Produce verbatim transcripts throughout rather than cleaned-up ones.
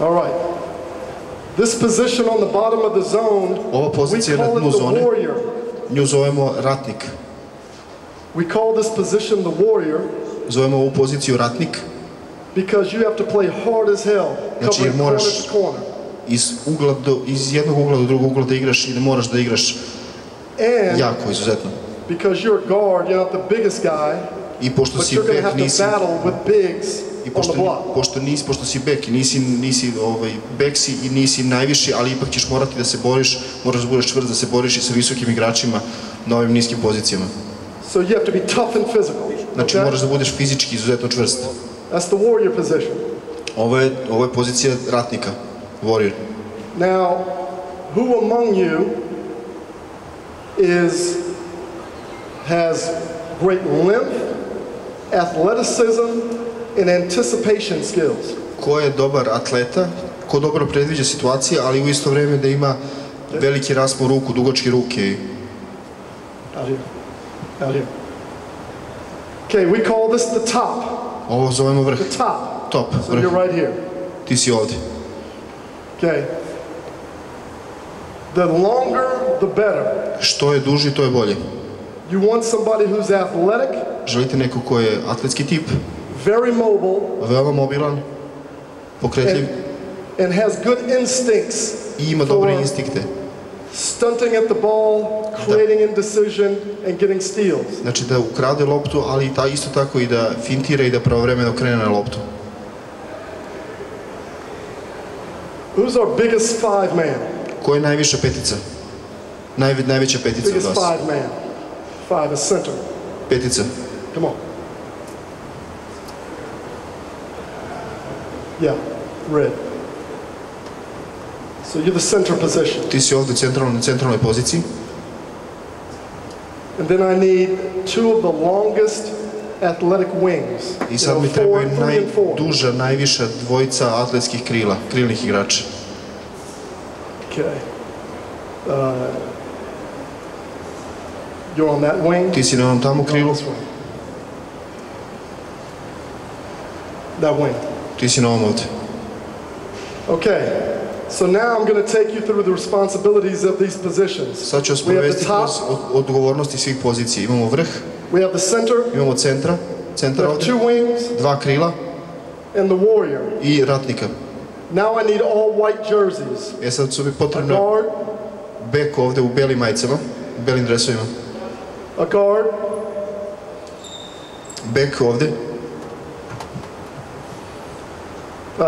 All right. This position on the bottom of the zone, ova pozicija na dnu zone, nju zovemo ratnik. We call this position the warrior. Zovemo ovu poziciju ratnik. Because you have to play hard as hell, covering corner to corner. Iz ugla do, iz jednog ugla do drugog ugla da igraš i da moraš da igraš jako izuzetno. Because you're a guard, you're not the biggest guy. I pošto si bek nisi, i pošto nisi, pošto si bek i nisi, nisi ovaj bek si i nisi najviši, ali ipak ćeš morati da se boriš, moraš da budeš čvrst da se boriš i sa visokim igračima na ovim niskim pozicijama. So you have to be tough and physical. Znači moraš da budeš fizički izuzetno čvrst. That's the warrior position. Ovo je, ovo je pozicija ratnika, warrior. Now, who among you is has great length, athleticism and anticipation skills. Ko je dobar atleta, ko dobro predviđa situacije, ali u isto vrijeme da ima veliki raspon ruku, dugačke ruke. Okay, we call this the top. Ovo zovemo vrh. The top. Top, so vrh. You're right here. Ti si ovdje. Okay. The longer, the better. Što je duži, to je bolje. You want somebody who's athletic. Želite neko ko je atletski tip, very mobile, veoma mobilan, pokretljiv, and has good instincts. I ima dobre instinkte. Stunting at the ball, creating indecision and getting steals. Znači da ukrade loptu, ali ta isto tako i da fintira i da pravovremeno krene na loptu. Who's our biggest five man? Ko je najviša petica? Najve, najveća petica od vas. Biggest five man. Five is center. Petica. Come on. Yeah, red. So you're the center position. Ti si ovdje na centralnoj poziciji. And then I need two of the longest athletic wings. I sad mi treba najduža, najviša dvojica atletskih krila, krilnih igrača. Okay. Uh, you're on that wing. Ti si na onom tamo krilu. That wing. Ti si na ovom ovdje. Okay, so now I'm going to take you through the responsibilities of these positions. Sad ću vas povesti kroz odgovornosti svih pozicija. Imamo vrh, we have the center, imamo centra, centar ovdje, dva krila and the warrior. I ratnika. Now I need all white jerseys. E sad su mi potrebno bek ovdje u belim majicama, u belim dresovima. A guard. Bek ovdje. Uh,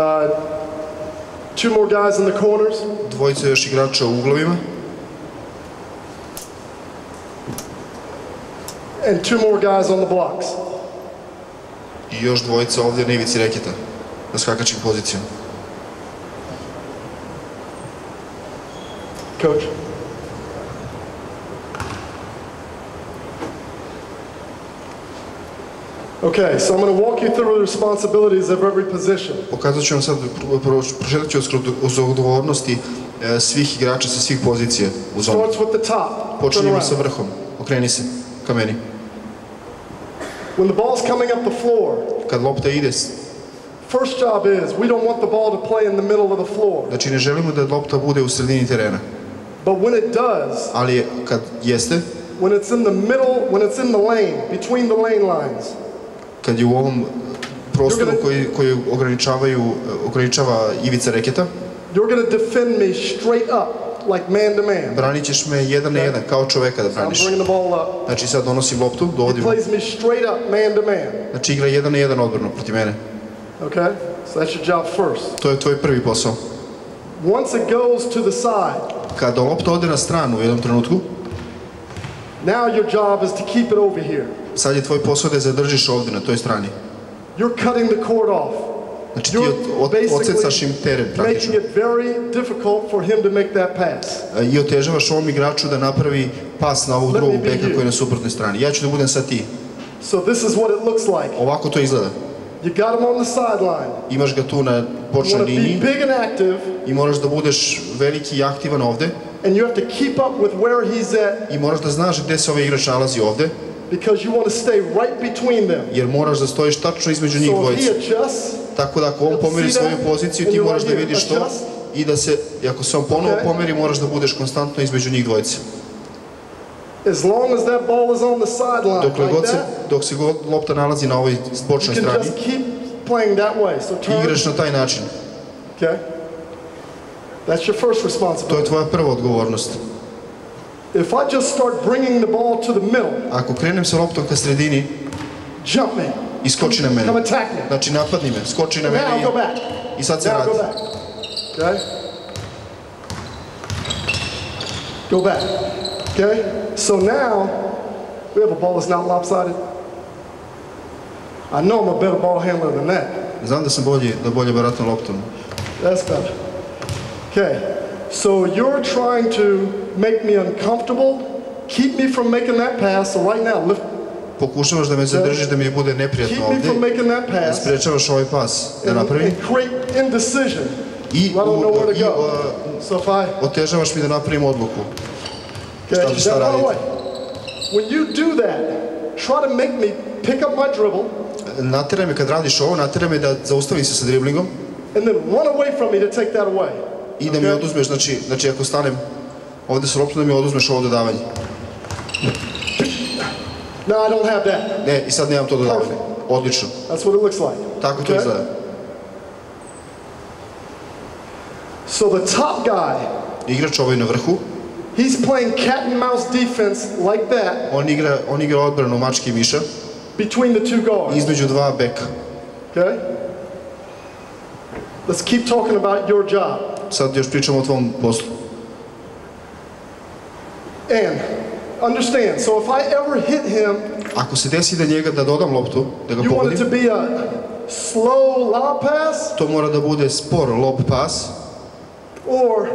two more guys in the corners. Dvojica još igrača u uglovima. And two more guys on the blocks. I još dvojica ovdje na ivici reketa, na skakačkim pozicijama. Coach. Okay, so I'm going to walk you through the responsibilities of every position. Pokazat ću vam sad, prošetat ću uz odgovornosti svih igrača sa svih pozicije u zonu. Starts with the top. Počinjemo sa vrhom. Okreni se ka meni. When the ball's coming up the floor. Kad lopta ide. First job is we don't want the ball to play in the middle of the floor. Znači ne želimo da lopta bude u sredini terena. But when it does. Ali kad jeste. When it's in the middle, when it's in the lane, between the lane lines. Kad je u ovom prostoru koji ograničava ivica reketa, branit ćeš me jedan na jedan, kao čoveka da braniš. Znači sad donosim loptu, dovodim. Znači igra jedan na jedan odbrano proti mene. To je tvoj prvi posao. Kada lopta ode na stranu u jednom trenutku, now your job is to keep it over here. Sad je tvoj posao da je zadržiš ovdje na toj strani. You're cutting the court off. Znači ti odsecaš im teren praktično. Making it very difficult for him to make that pass. I otežavaš ovom igraču da napravi pas na ovu drugu beka koji je na suprotnoj strani. Ja ću da budem sad ti. So this is what it looks like. Ovako to izgleda. You got him on the sideline. Imaš ga tu na bočnoj liniji. Be big and active. I moraš da budeš veliki i aktivan ovdje. And you have to keep up with where he's at. I moraš da znaš gdje se ovaj igrač nalazi ovdje. Because you want to stay right between them. Jer moraš da stojiš tačno između njih dvojice. So if he adjusts, Tako da ako on pomeri svoju poziciju, ti moraš da vidiš to i da se, ako se on ponovo pomeri, moraš da budeš konstantno između njih dvojice. Dok se lopta nalazi na ovoj bočnoj strani, igraš na taj način. To je tvoja prva odgovornost. Ako krenem sa loptom ka sredini, iskoči na mene. Znači napadni me, skoči na mene i sad se vrati. Okay, so now we have a ball that's not lopsided. I know I'm a better ball handler than that. Znam da sam bolji, da bolje baratam loptom. That's better. Okay, so you're trying to make me uncomfortable, keep me from making that pass. So right now, lift. Pokušavaš da me zadržiš, da mi bude neprijatno ovdje. Keep me from making that pass. Sprečavaš ovaj pas da napravim. And create indecision. I otežavaš mi da napravim odluku. Šta šta radite? Natjeraj me kad radiš ovo, natjeraj me da zaustavim se sa driblingom i da mi oduzmeš, znači ako stanem ovdje sa loptom, da mi oduzmeš ovo dodavanje. Ne, i sad nemam to dodavanje. Odlično. Tako to izgleda. Igrač ovaj na vrhu. He's playing cat and mouse defense like that. On igra, on igra odbranu mačke i miša. Between the two guards. Između dva beka. Okay. Let's keep talking about your job. Sad još pričamo o tvom poslu. And understand. So if I ever hit him. Ako se desi da njega da dodam loptu, da ga pogodim. You want it to be a slow lob pass. To mora da bude spor lob pas. Or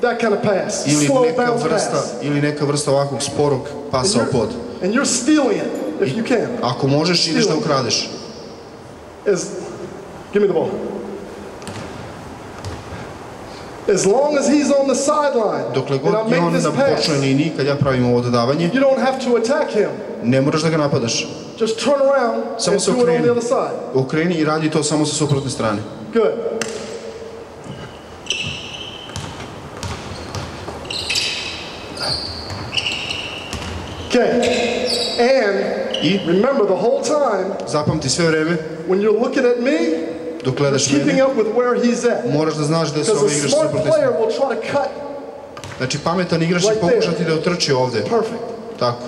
that kind of pass, slow bounce pass. Ili neka vrsta ovakvog sporog pasa u pod. And you're stealing it if you can. Ako možeš, ideš da ukradeš. Give me the ball. As long as he's on the sideline, dokle god je on na bočnoj liniji, kad ja pravim ovo dodavanje, you don't have to attack him. Ne moraš da ga napadaš. Just turn around and do it on the other side. Okreni i radi to samo sa suprotne strane. Good. I zapamti sve vreme dok gledaš mene, moraš da znaš gde se ovaj igrač suprotestuje. Znači pametan igrač će pokušati da otrči ovde. Tako.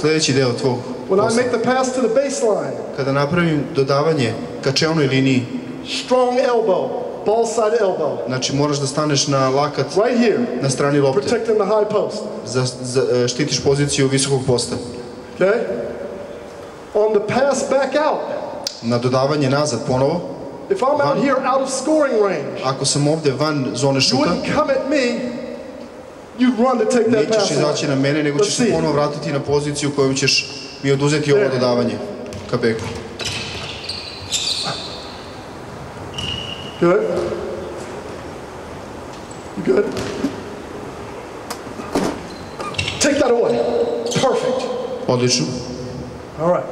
Sljedeći deo tvog posla. Kada napravim dodavanje ka čelnoj liniji, znači moraš da staneš na lakat na strani lopte, štitiš poziciju visokog posta. Na dodavanje nazad ponovo, ako sam ovdje van zone šuta, nećeš izaći na mene, nego ćeš se ponovo vratiti na poziciju kojom ćeš mi oduzeti ovo dodavanje ka beku. Good. Good. Take that away. Perfect. Odlično. All right.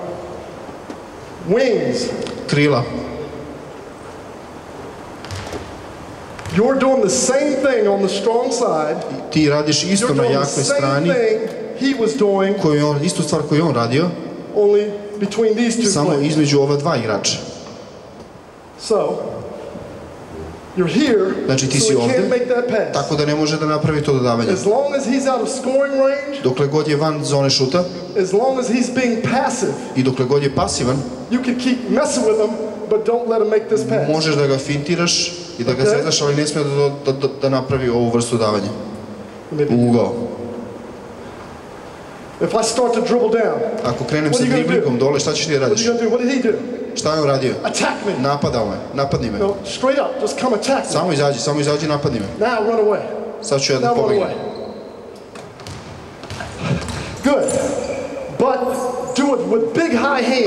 Wings. Krila. You're doing the same thing on the strong side. Ti radiš isto na jakoj strani. He was doing. Koju on istu stvar koju on radio. Only between these two. Samo između ova dva igrača. So. Znači ti si ovdje, tako da ne može da napravi to dodavanje. Dokle god je van zone šuta i dokle god je pasivan, možeš da ga fintiraš i da ga zezaš, ali ne smije da napravi ovu vrstu dodavanja u ugao. Ako krenem sa driblingom dole, šta ćeš ti radiš? Šta je on radio? Napadao me, napadni me. Samo izađi, samo izađi i napadni me. Sad ću ja da pobegnem.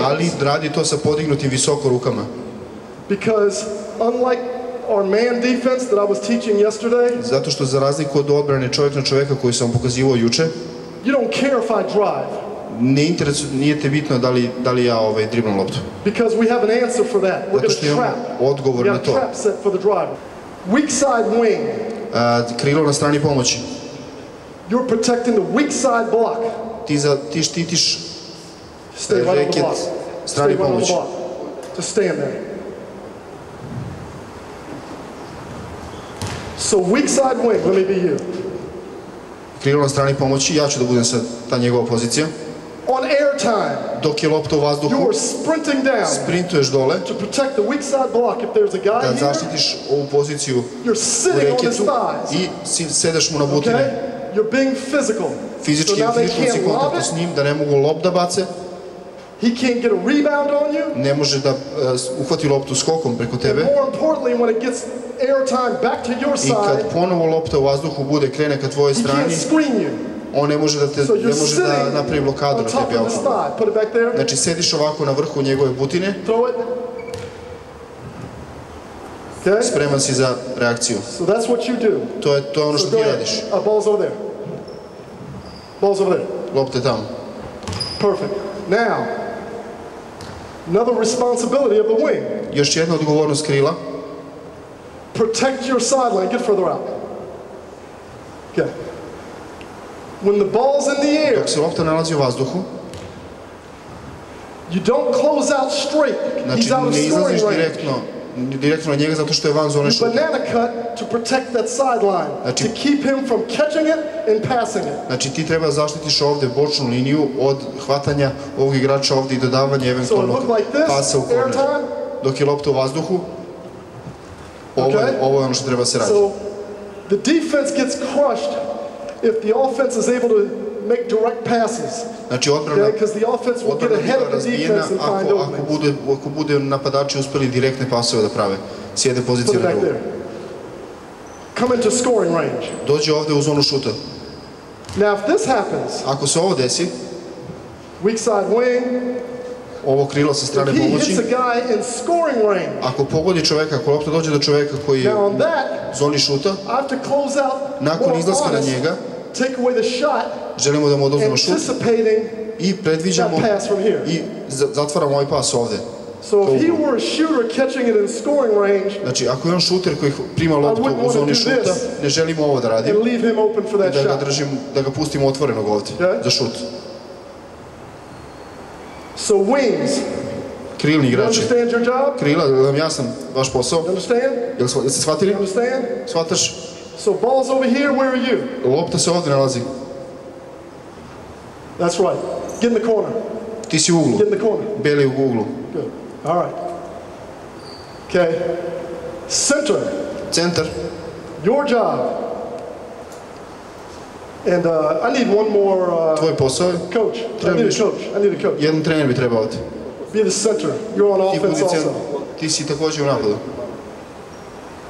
Ali radi to sa podignutim visoko rukama. Zato što za razliku od odbrane čovjek na čovjeka koju sam pokazivao juče, ne interesuje, nije te bitno da li da li ja ovaj driblam loptu. Because we have an answer for that. We're going to trap. Odgovor na to. We have trap set for the driver. Weak side wing. Krilo na strani pomoći. You're protecting the weak side block. Ti za ti štitiš reket strani pomoći. Just stand there. So weak side wing, let me be you. Krilo na strani pomoći, ja ću da budem sad ta njegova pozicija. On air time. Dok je lopta u vazduhu. You are sprinting down. Sprintuješ dole. To protect the weak side block if there's a guy here. Da zaštitiš ovu poziciju u reketu i sedeš mu na butine. You're being physical. Fizički je fizički u kontaktu s njim da ne mogu lop da bace. He can't get a rebound on you. Ne može da uhvati loptu skokom preko tebe. And more importantly, when it gets airtime back to your side. I kad ponovo lopta u vazduhu bude krene ka tvojoj strani. He can't screen you. On ne može da te ne može da napravi blokadu na tebi autom. Znači sediš ovako na vrhu njegove butine. Spreman si za reakciju. To je to ono što ti radiš. Lopta je tamo. Još jedna odgovornost krila. Protect your sideline, get further out. Okay. When the ball's in the air, dok se lopta nalazi u vazduhu, you don't close out straight. He's out of scoring range. Direktno na njega zato što je van zone šuta. You banana cut to protect that sideline, to keep him from catching it and passing it. Znači ti treba zaštitiš ovdje bočnu liniju od hvatanja ovog igrača ovdje i dodavanja eventualnog pasa u korner. Dok je lopta u vazduhu, ovo je ono što treba se raditi. So the defense gets crushed if the offense is able to make direct passes. Znači odbrana je razbijena ako budu napadači uspjeli direktne pasove da prave. S jedne pozicije na drugu. Dođe ovdje u zonu šuta. Ako se ovo desi, ovo krilo sa strane pomoći, ako pogodi čoveka, ako lopta dođe do čoveka koji je u zoni šuta, nakon izlaska na njega, želimo da mu oduzmemo šut i predviđamo i zatvaramo ovaj pas ovdje. Znači, ako je on šuter koji prima loptu u zoni šuta, ne želimo ovo da radimo i da ga pustimo otvorenog ovdje za šut. Krilni igrači. Krila, da vam jasnam vaš posao. Jel ste shvatili? Shvataš? Lopta se ovdje nalazi. Ti si u uglu. Beli u uglu. Centar. Tvoj posao je? Jedan trener bi trebao ti. Be the center. You're on offense also. Ti si također u napadu.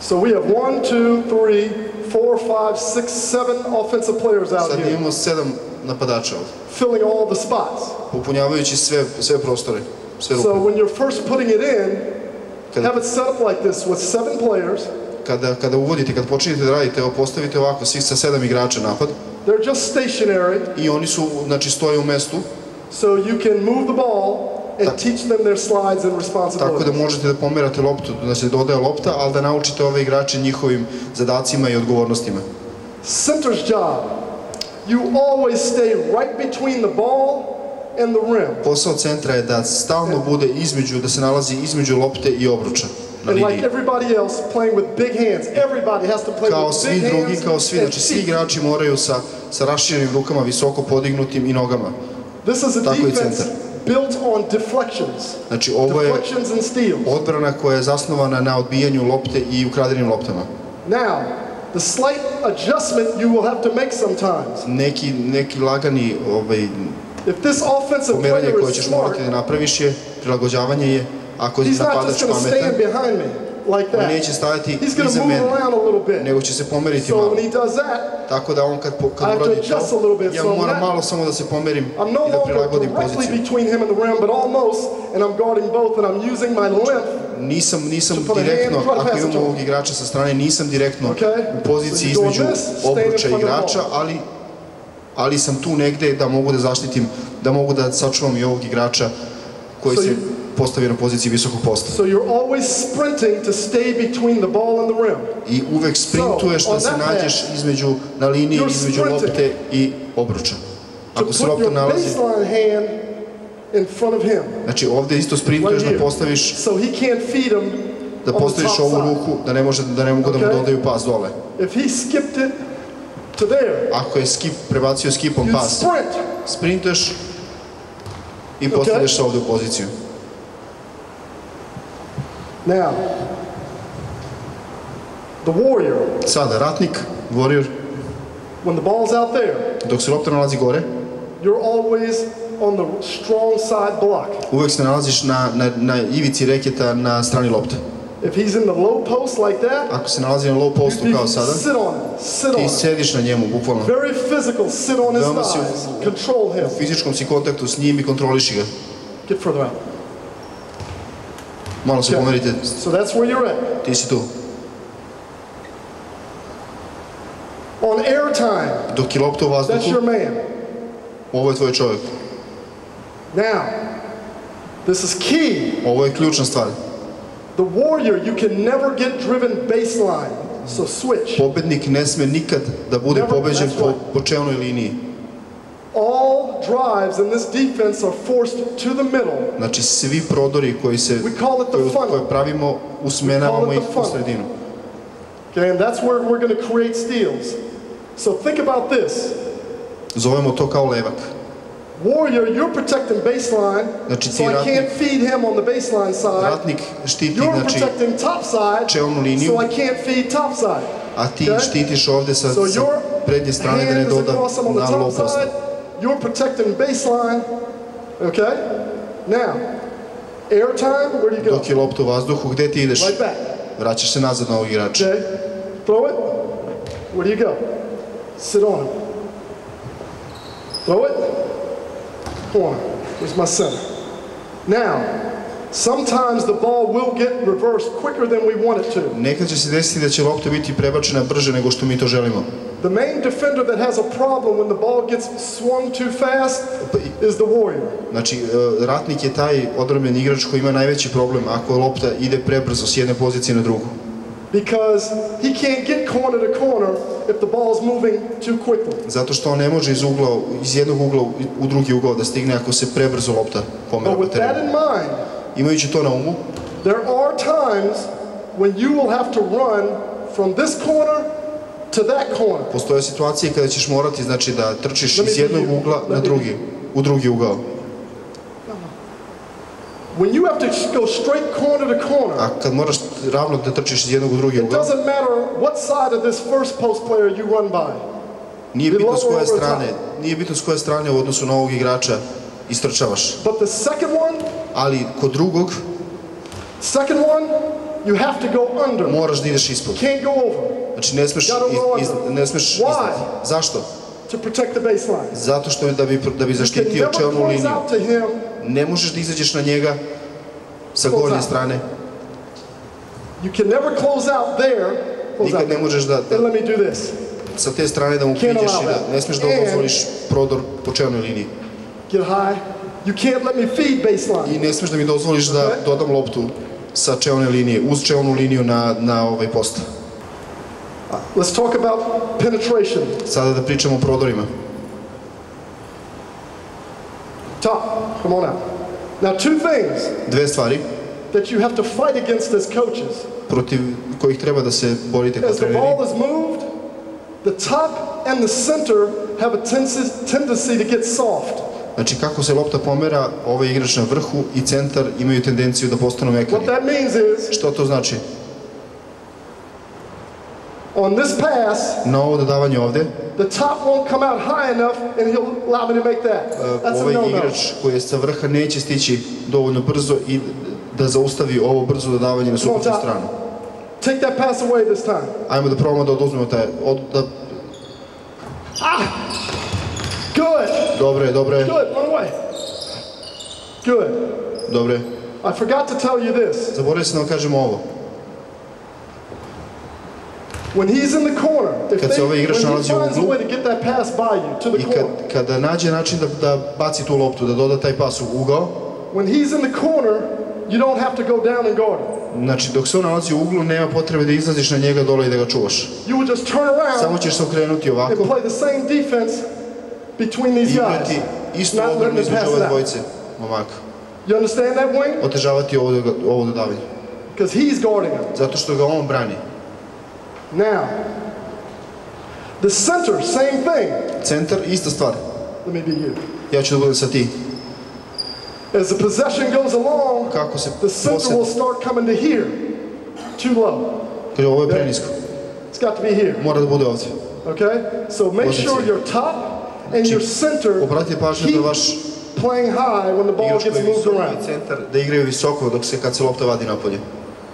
So we have one, two, three, four, five, six, seven offensive players out here. Sad imamo sedam napadača ovdje. Filling all the spots. Popunjavajući sve sve prostore, sve rupe. So when you're first putting it in, have it set up like this with seven players. Kada kada uvodite, kad počinjete da radite, postavite ovako svih sa sedam igrača napad. They're just stationary. I oni su, znači, stoje u mestu. So you can move the ball. Tako da možete da pomerate loptu, da se dodaje lopta, ali da naučite ove igrače njihovim zadacima i odgovornostima. Posao centra je da stalno bude između, da se nalazi između lopte i obruča na liniji. Kao svi drugi, kao svi, znači svi igrači moraju sa raširenim rukama, visoko podignutim i nogama. Tako je centar. Znači, ovo je odbrana koja je zasnovana na odbijanju lopte i ukradenim loptama. Neki lagani pomeranje koje ćeš morati da napraviš je, prilagođavanje je, ako napadač pametan, on neće stajati iza mene, nego će se pomeriti malo. Tako da on kad uradi to, ja moram malo samo da se pomerim i da prilagodim poziciju. Nisam direktno, ako imam ovog igrača sa strane, nisam direktno u poziciji između obruča igrača, ali sam tu negde da mogu da zaštitim da mogu da sačuvam I ovog igrača koji se postavi na poziciji visokog posta. I uvek sprintuješ da se nađeš između na liniji, između lopte I obruča. Ako se lopta nalazi... Znači ovde isto sprintuješ da postaviš... da postaviš ovu ruku, da ne mogu da mu dodaju pas dole. Ako je prebacio skipom pas, sprintuješ I postavljaš se ovde u poziciju. Sada, ratnik, warrior, dok se lopta nalazi gore, uvek se nalaziš na ivici reketa na strani lopte. Ako se nalazi na low postu kao sada, ti sediš na njemu, bukvalno. Veoma si u fizičkom si kontaktu s njim I kontroliši ga. Malo se pomerite. Ti si tu. Dok je lopta u vazduhu, ovo je tvoj čovjek. Ovo je ključna stvar. Pobednik ne sme nikad da bude pobeđen po čevnoj liniji. Znači svi prodori koje pravimo usmeravamo ih u sredinu. Zovemo to kao levak. Warrior, you're protecting baseline, so I can't feed him on the baseline side. You're protecting top side, so I can't feed top side. A ti štitiš ovde sa prednje strane da ne doda na low post. You're protecting baseline, okay? Now, air time, where do you go? Dok je lopta u vazduhu, gde ti ideš? Vraćaš se nazad na ovog igrača. Okay, throw it. Where do you go? Sit on him. Throw it. Corner. Where's my center? Now, sometimes the ball will get reversed quicker than we want it to. Nekad će se desiti da će lopta biti prebačena brže nego što mi to želimo. The main defender that has a problem when the ball gets swung too fast is the warrior. Znači, ratnik je taj odbrambeni igrač koji ima najveći problem ako lopta ide prebrzo s jedne pozicije na drugu. Because he can't get corner to corner if the ball's moving too quickly. Zato što on ne može iz ugla, iz jednog ugla u drugi ugao da stigne ako se prebrzo lopta pomera po terenu. Imajući to na umu, there are times when you will have to run from this corner to that corner. Postoje situacije kada ćeš morati, znači, da trčiš iz jednog ugla na drugi, u drugi ugao. When you have to go straight corner to corner, a kad moraš ravno da trčiš iz jednog u drugi ugao, it doesn't matter what side of this first post player you run by. Nije bitno s koje strane, nije bitno s koje strane u odnosu na ovog igrača istrčavaš. But the second one, ali kod drugog, second one, you have to go under. Moraš da ideš ispod. Can't go over. Znači ne smeš, ne smeš iznad. Zašto? To protect the baseline. Zato što je da bi da bi zaštitio čelnu liniju. Ne možeš da izađeš na njega sa gornje strane. Nikad ne možeš da sa te strane da mu priđeš I da ne smiješ da dozvoliš prodor po čevnoj liniji. I ne smiješ da mi dozvoliš da dodam loptu sa čevne linije, uz čevnu liniju na ovaj post. Sada da pričamo o prodorima. Top, come on out. Now two things that you have to fight against as coaches. Protiv kojih treba da se borite kao treneri. As the ball is moved, the top and the center have a tendency to get soft. Znači kako se lopta pomera, ovaj igrač na vrhu I centar imaju tendenciju da postanu mekani. What that means is. Što to znači? On this pass. Na ovo dodavanje ovde. The top won't come out high enough, and he'll allow me to make that. That's a no-no. Ovaj igrač koji je sa vrha neće stići dovoljno brzo I da zaustavi ovo brzo dodavanje na suprotnu stranu. Take that pass away this time. Ajmo da probamo da oduzmemo taj. Ah! Good. Dobre, dobre. Good. Run away. Good. Dobre. I forgot to tell you this. Zaboravio sam da vam kažem ovo. Kad se ovaj igrač nalazi u uglu i kada nađe način da baci tu loptu, da doda taj pas u ugao, znači dok se on nalazi u uglu, nema potrebe da izlaziš na njega dole i da ga čuvaš. Samo ćeš se okrenuti ovako i igrati istu odbranu između ove dvojice, ovako. Otežavati ovo dodavanje. Zato što ga on brani. Now, the center, same thing. Centar, ista stvar. Let me be you. Ja ću da budem sa ti. As the possession goes along, the center will start coming to here. Too low. Kaže, ovo je prenisko. It's got to be here. Mora da bude ovdje. Okay? So make sure your top and your center keep playing high when the ball gets moved around. Da igraju visoko dok se kad se lopta vadi napolje.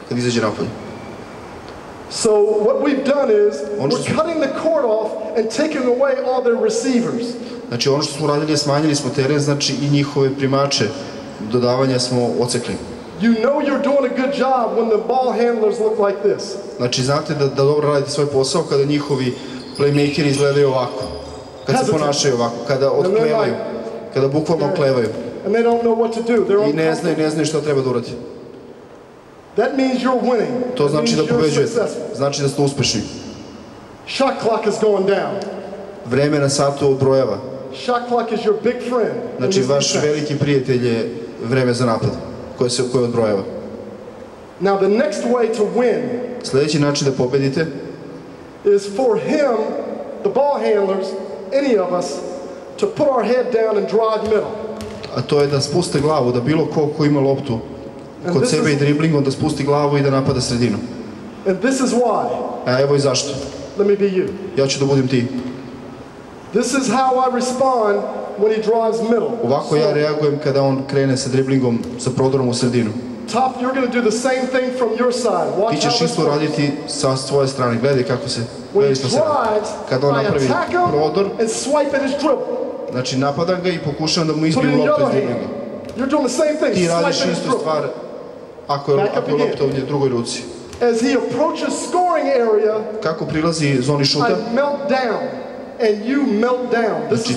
Kad izađe napolje. So what we've done is we're cutting the court off and taking away all their receivers. Znači ono što smo radili je smanjili smo teren, znači i njihove primače dodavanja smo ocekli. You know you're doing a good job when the ball handlers look like this. Znači znate da dobro radite svoj posao kada njihovi playmakeri izgledaju ovako, kada se ponašaju ovako, kada otklevaju, kada bukvalno otklevaju. And they don't know what to do. They're uncomfortable. I ne znaju što treba da uradi. That means you're winning. To znači da pobeđujete. Znači da ste uspešni. Shot clock is going down. Vreme na satu odbrojava. Shot clock is your big friend. Znači vaš veliki prijatelj je vreme za napad koje se koje odbrojava. Now the next way to win. Sljedeći način da pobedite is for him, the ball handlers, any of us to put our head down and drive middle. A to je da spuste glavu, da bilo ko ko ima loptu kod sebe i driblingom da spusti glavu i da napada sredinu. A evo i zašto. Ja ću da budem ti. Ovako ja reagujem kada on krene sa driblingom, sa prodorom u sredinu. Ti ćeš isto raditi sa svoje strane. Gledaj kako se... Kada on napravi prodor, znači napadam ga i pokušavam da mu izbijem loptu iz driblinga. Ti radiš istu stvar ako je lopta ovdje u drugoj ruci. Kako prilazi zoni šuta, znači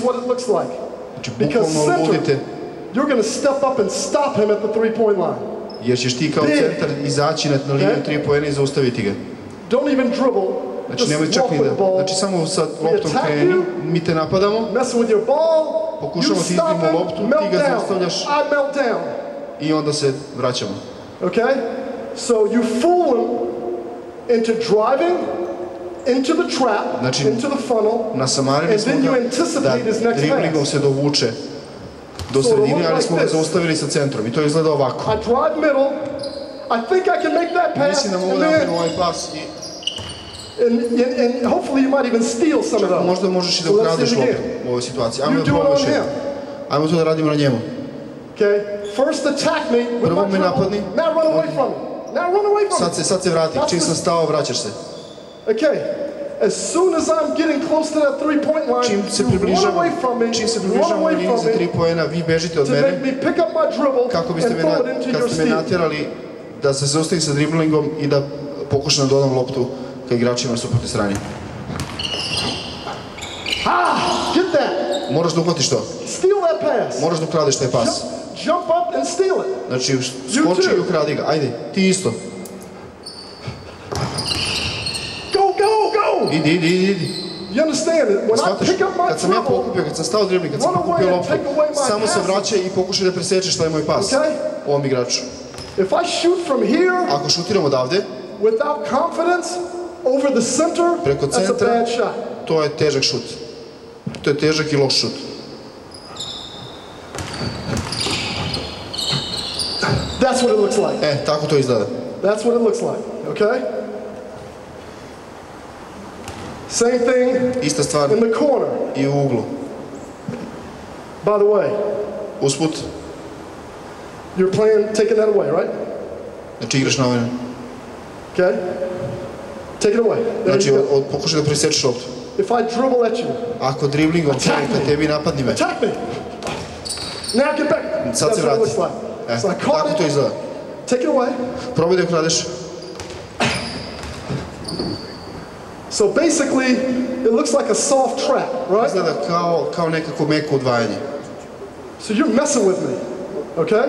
bukvalno ludite, jer ćeš ti kao centar izaći na liniju tri poena i zaustaviti ga. Znači nemoj čak ni da, znači samo sa loptom kreni, mi te napadamo, pokušamo ti izbijemo loptu, ti ga zaustavljaš i onda se vraćamo. Znači, nasamarili smo ga da driblingom se dovuče do sredine, ali smo ga zaustavili sa centrom i to izgleda ovako. Mislim da mogu da napravim ovaj pas i... Čak možda možeš i da ukradeš loptu u ovoj situaciji. Ajmo da probaš jedno. Ajmo to da radimo na njemu. Prvo me napadni. Sad se vrati. Čim sam stao, vraćaš se. Čim se približamo liniji za tri poena, vi bežite od mene kako biste me natjerali da se zaustavim sa driblingom i da pokušam da dodam loptu ka igračima na suprotnoj strani. Moraš da uhvatiš to. Moraš da ukradeš taj pas. Znači, skoči i ukradi ga. Ajde, ti isto. Idi, idi, idi. Shvataš? Kad sam ja pokupio, kad sam stao dribling, kad sam pokupio loptu, samo se vraćaj i pokušaj da presečeš taj moj pas ovom igraču. Ako šutiram odavde, preko centra, to je težak šut. To je težak i loš šut. E, tako to izgleda. Ista stvar i u uglu. Usput. Znači igraš na ovaj. Znači, pokušaj da presečeš loptu. Ako driblingom krenem ka tebi, napadni me. Sad se vrati. Tako to izgleda. Probaj da ukradeš. So basically, it looks like a soft trap, right? Izgleda kao, kao nekako meko udvajanje. So you're messing with me, okay?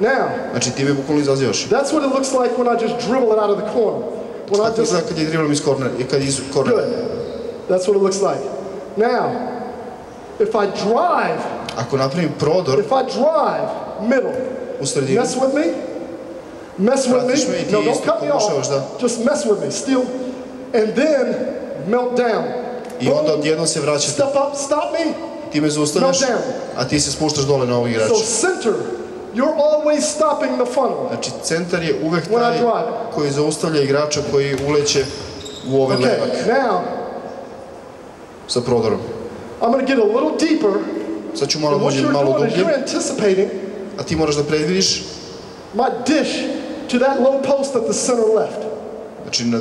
Now, znači ti me bukvalno izazivaš. That's what it looks like when I just dribble it out of the corner. When I just... Kad je dribblam iz kornera, kad je iz kornera. Good. That's what it looks like. Now, if I drive... Ako napravim prodor... If I drive middle, mess with me, mess with me, no, don't cut me off, just mess with me, still, and then melt down. I onda odjedno se vraćate. Step up, stop me, ti me zaustaneš, a ti se spuštaš dole na ovog igrača. So center, you're always stopping the funnel. Znači, centar je uvek taj koji zaustavlja igrača koji uleće u ovaj levak. Sa prodorom. I'm going to get a little deeper. Sad ću malo dođem malo dublje. A ti moraš da predvidiš. My dish to that low post at the center left. Znači, na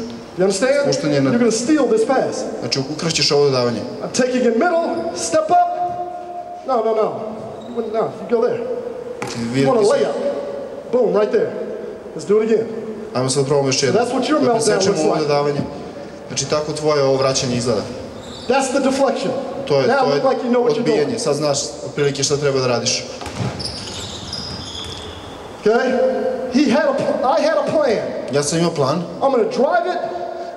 spuštanje na... You're going to steal this pass. Znači, ukrašćeš ovo dodavanje. I'm taking in middle, step up. No, no, no. No, you go there. You want a layup. Boom, right there. Let's do it again. Ajmo sad probamo još jedno. That's what your meltdown looks like. Znači, tako tvoje ovo vraćanje izgleda. That's the deflection. To je, to je odbijanje. Sad znaš otprilike šta treba da radiš. Okay? He had a, I had a plan. Ja sam imao plan. I'm gonna drive it.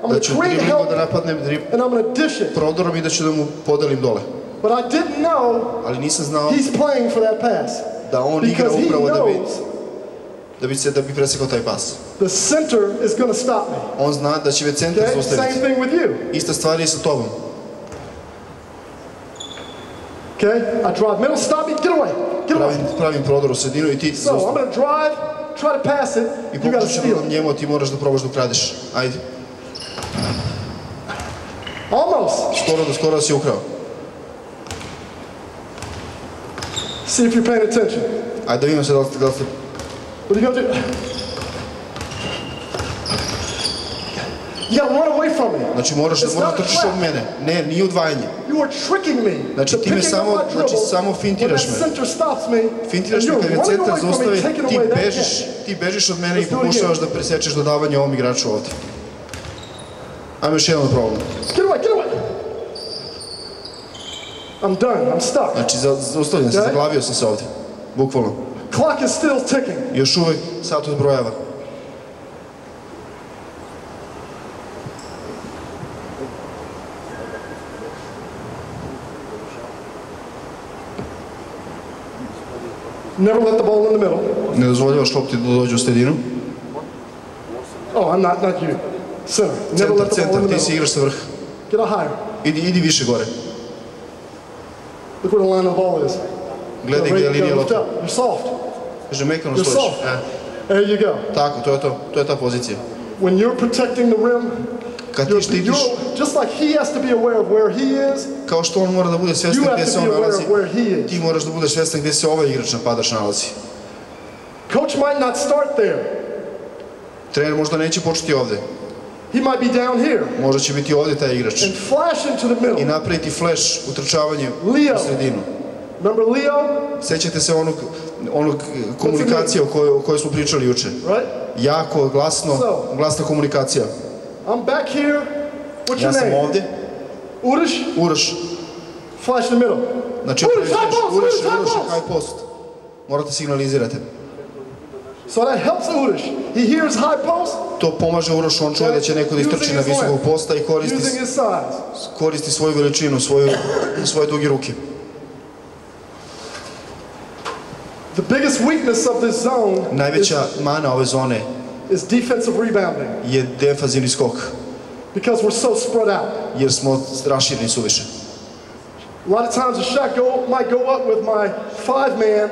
I'm gonna create help. Da napadnem and I'm gonna dish it. Prodorom i da ću da mu podelim dole. But I didn't know. Ali nisam znao. He's playing for that pass. Da on igra upravo da bi da bi se da bi presekao taj pas. The center is gonna stop me. On zna da će me centar zaustaviti. Same thing with you. Ista stvar je sa tobom. Okay, I drive middle, stop me, get away, get away. Pravim prodor u sredinu i ti zaustav. So, I'm gonna drive, try to pass it, you gotta steal. I pokušam njemu, ti moraš da probaš da ukradeš. Ajde. Almost. Skoro da, skoro da si ukrao. See if you're paying attention. Ajde, da vidim se da li ste, da li ste... What are you gonna do? You gotta run away from me. Znači moraš da trčiš od mene. Ne, nije udvajanje. You are tricking me. Znači ti me samo, znači samo fintiraš me. Fintiraš me kad je centar zaustavi, ti bežiš, ti bežiš od mene i pokušavaš da presečeš dodavanje ovom igraču ovdje. Ajmo još jedan problem. Get away, get away. I'm done, I'm stuck. Znači zaustavljam se, zaglavio sam se ovdje. Bukvalno. Clock is still ticking. Još uvek sat odbrojava. Never let the ball in the middle. Ne dozvoljavaš lopti da dođe u sredinu. Oh, I'm not, not you. Sir, never let the ball in the middle. Centar, ti si igraš sa vrha. Get a higher. Idi više gore. Look where the line of the ball is. Gledaj gdje je linija lopta. You're soft. Kaže, mekano stojiš. You're soft. There you go. Tako, to je to. To je ta pozicija. When you're protecting the rim, kad ti štitiš, kao što on mora da bude svjestan gdje se on nalazi, ti moraš da budeš svjestan gdje se ovaj igrač napadaš nalazi. Trener možda neće početi ovdje. Možda će biti ovdje taj igrač. I napraviti flash, utrčavanje u sredinu. Sjećate se onog komunikacije o kojoj smo pričali juče. Jako, glasna komunikacija. I'm back here. What's your name? Uroš. Uroš. Flash in the middle. Uroš, high post, Uroš, Uroš, high post. Morate signalizirati. So that helps Uroš. He hears high post. To pomaže Urošu, on čuje da će neko da istrči na visokog posta i koristi svoju veličinu, svoje duge ruke. Najveća mana ove zone is defensive rebounding. Je defazivni skok. Because we're so spread out. Jer smo rašireni suviše. A lot of times a shot might go up with my five man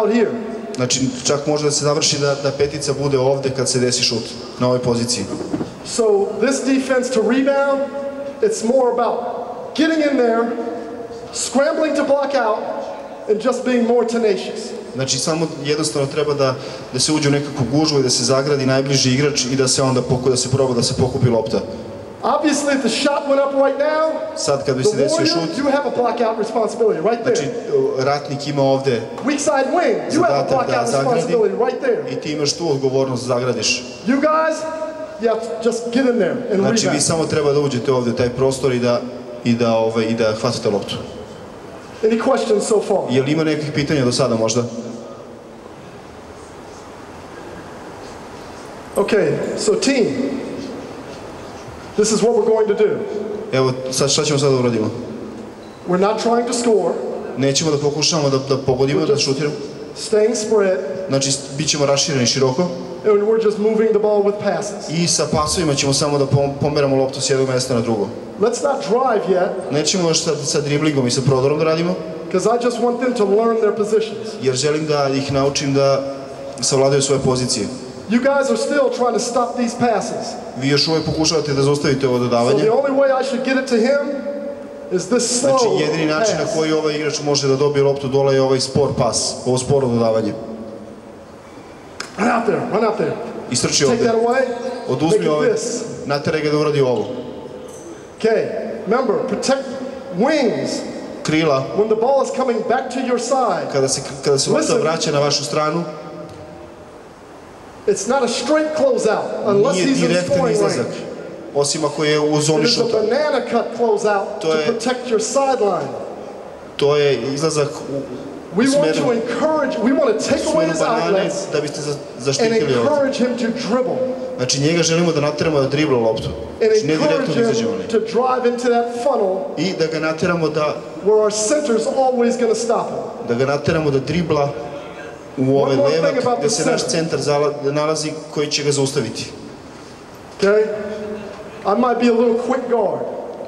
out here. Znači, čak može da se završi da petica bude ovde kad se desi šut na ovoj poziciji. So this defense to rebound, it's more about getting in there, scrambling to block out, and just being more tenacious. Znači, samo jednostavno treba da se uđe u nekakvu gužvu i da se zagradi najbliži igrač i da se onda proba da se pokupi lopta. Sad kad bi se desio šut, znači ratnik ima ovde zadatak da zagradi i ti imaš tu odgovornost da zagradiš. Znači vi samo treba da uđete ovdje u taj prostor i da hvatite loptu. Je li ima nekih pitanja do sada možda? Evo, šta ćemo sada uradimo? Nećemo da pokušamo da pogodimo, da šutiramo. Znači, bit ćemo rašireni široko. I sa pasovima ćemo samo da pomeramo loptu s jednog mesta na drugo. Nećemo još sa driblingom i sa prodorom da radimo, jer želim da ih naučim da savladaju svoje pozicije. Vi još uvijek pokušavate da zaustavite ovo dodavanje. Znači, jedini način na koji ovaj igrač može da dobije loptu dole je ovaj spor pas, ovo sporo dodavanje. I strči ovdje. Oduzmi ovaj, nateraj ga da uradi ovo. Krila, kada se lopta vraća na vašu stranu, nije direktan izlazak, osim ako je u zoni šuta. To je izlazak u smeru banane da biste zaštitili ovo. Znači njega želimo da nateramo da dribla loptu, znači ne direktno da izađe ono. I da ga nateramo da da ga nateramo da dribla u ovaj levak gdje se naš centar nalazi koji će ga zaustaviti.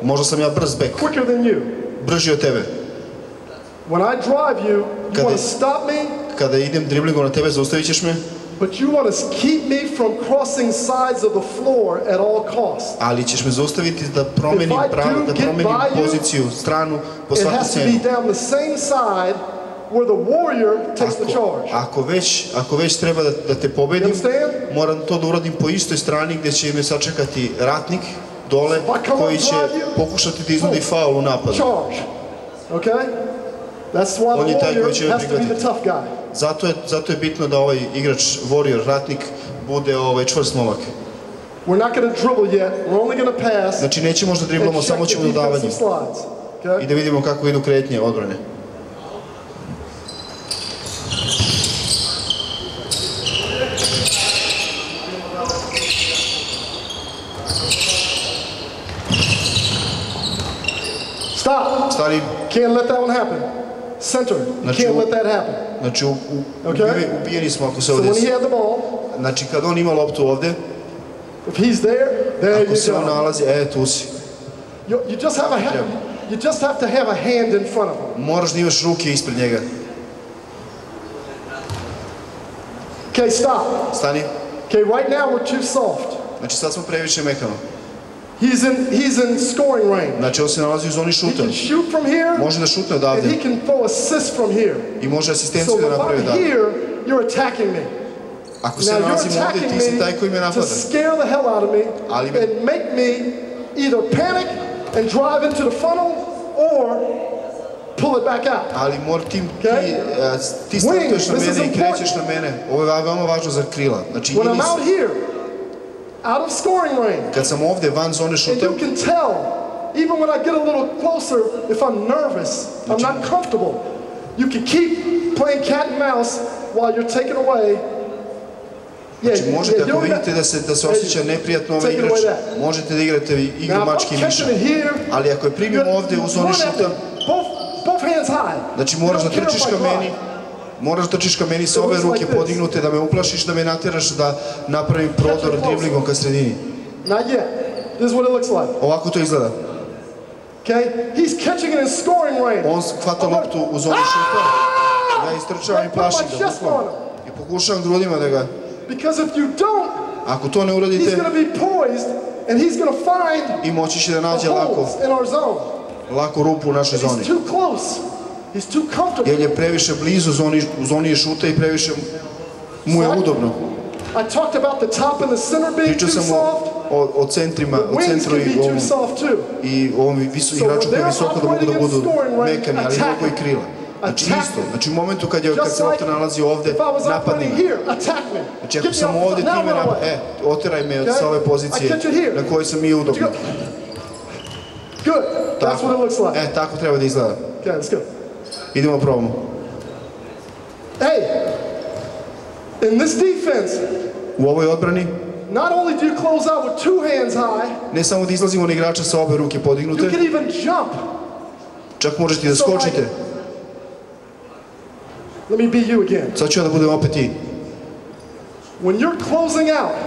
Možda sam ja brz bek, brži od tebe. Kada idem driblingom na tebe, zaustavit ćeš me, ali ćeš me zaustaviti da promenim poziciju, stranu, po svaku cenu. Ako već treba da te pobedim, moram to da uradim po istoj strani gdje će me sačekati ratnik dole koji će pokušati da iznudi faul u napadu. On je taj koji će me prihvatiti. Zato je bitno da ovaj igrač, warrior, ratnik, bude čvrst momak. Znači nećemo da driblamo, samo ćemo dodavanje i da vidimo kako idu kretnje odbrane. Stari, znači ubijeni smo ako se ovdje, znači kad on ima loptu ovdje, ako se on nalazi, e tu si, moraš da imaš ruke ispred njega. Stani, znači sad smo previše mekano. Znači on se nalazi u zoni šuta, može da šutne odavde i može asistenciju da napravi dalje. Ako se nalazim ovdje, ti si taj koji me napada, ali tim ti startuješ na mene i krećeš na mene. Ovo je veoma važno za krila. Znači ili nisi kad sam ovdje van zone šuta, znači možete, ako vidite da se osjeća neprijatno ovaj igrač, možete da igrate igru mačke i miša, ali ako je primimo ovdje u zoni šuta, znači moraš da trčiš ka meni. Moraš da trčiš ka meni sa ove ruke podignute, da me uplašiš, da me nateraš da napravim prodor driblingom ka sredini. Ovako to izgleda. On hvata loptu u zoni šuta, ja istrčavam i plašim ga i pokušavam grudima da ga... Ako to ne uradite, i moći će da nađe lako rupu u našoj zoni. Jer je previše blizu u zoni šuta i previše mu je udobno. Pričao sam o centrima i ovom igraču koji je visoko da mogu da budu mekani, ali mogu i krila. Znači isto, znači u momentu kad se lopta nalazi ovde, napadni me. Znači ako sam ovde, ti me napadni, e, oteraj me sa ove pozicije na kojoj sam i udobno. E, tako treba da izgleda. Idemo, probamo. U ovoj odbrani, ne samo da izlazimo na igrača sa obe ruke podignute, čak možete i da skočite. Sad ću ja da budem opet ti.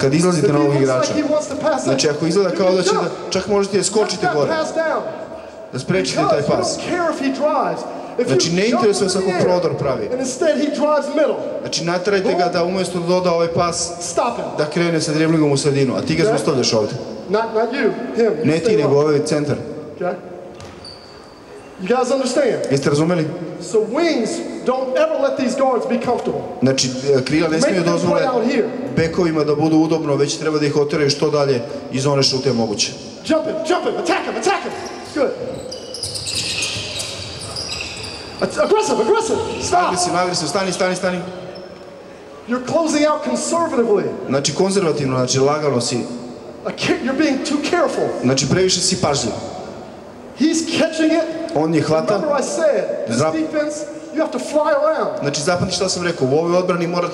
Kad izlazite na ovog igrača, znači ako izgleda kao da će da, čak možete i da skočite gore, da sprečite taj pas. Znači ne interesuje se ako prodor pravi. Znači naterajte ga da umjesto da doda ovaj pas, da krene sa driblingom u sredinu, a ti ga zaustavljaš ovdje. Ne ti, nego ovaj centar. Jeste razumeli? Znači krila ne smiju dozvole bekovima da budu udobno, već treba da ih oteraju što dalje iz one što je moguće. Aggressive, aggressive, stop! Agresivno, stani, stani, stani. You're closing out conservatively. Znači konzervativno, znači lagano si. You're being too careful. Znači previše si pažljiv. He's catching it. On je hvata. Remember I said, this defense, you have to fly around. Znači zapamti šta sam rekao, u ovoj odbrani morate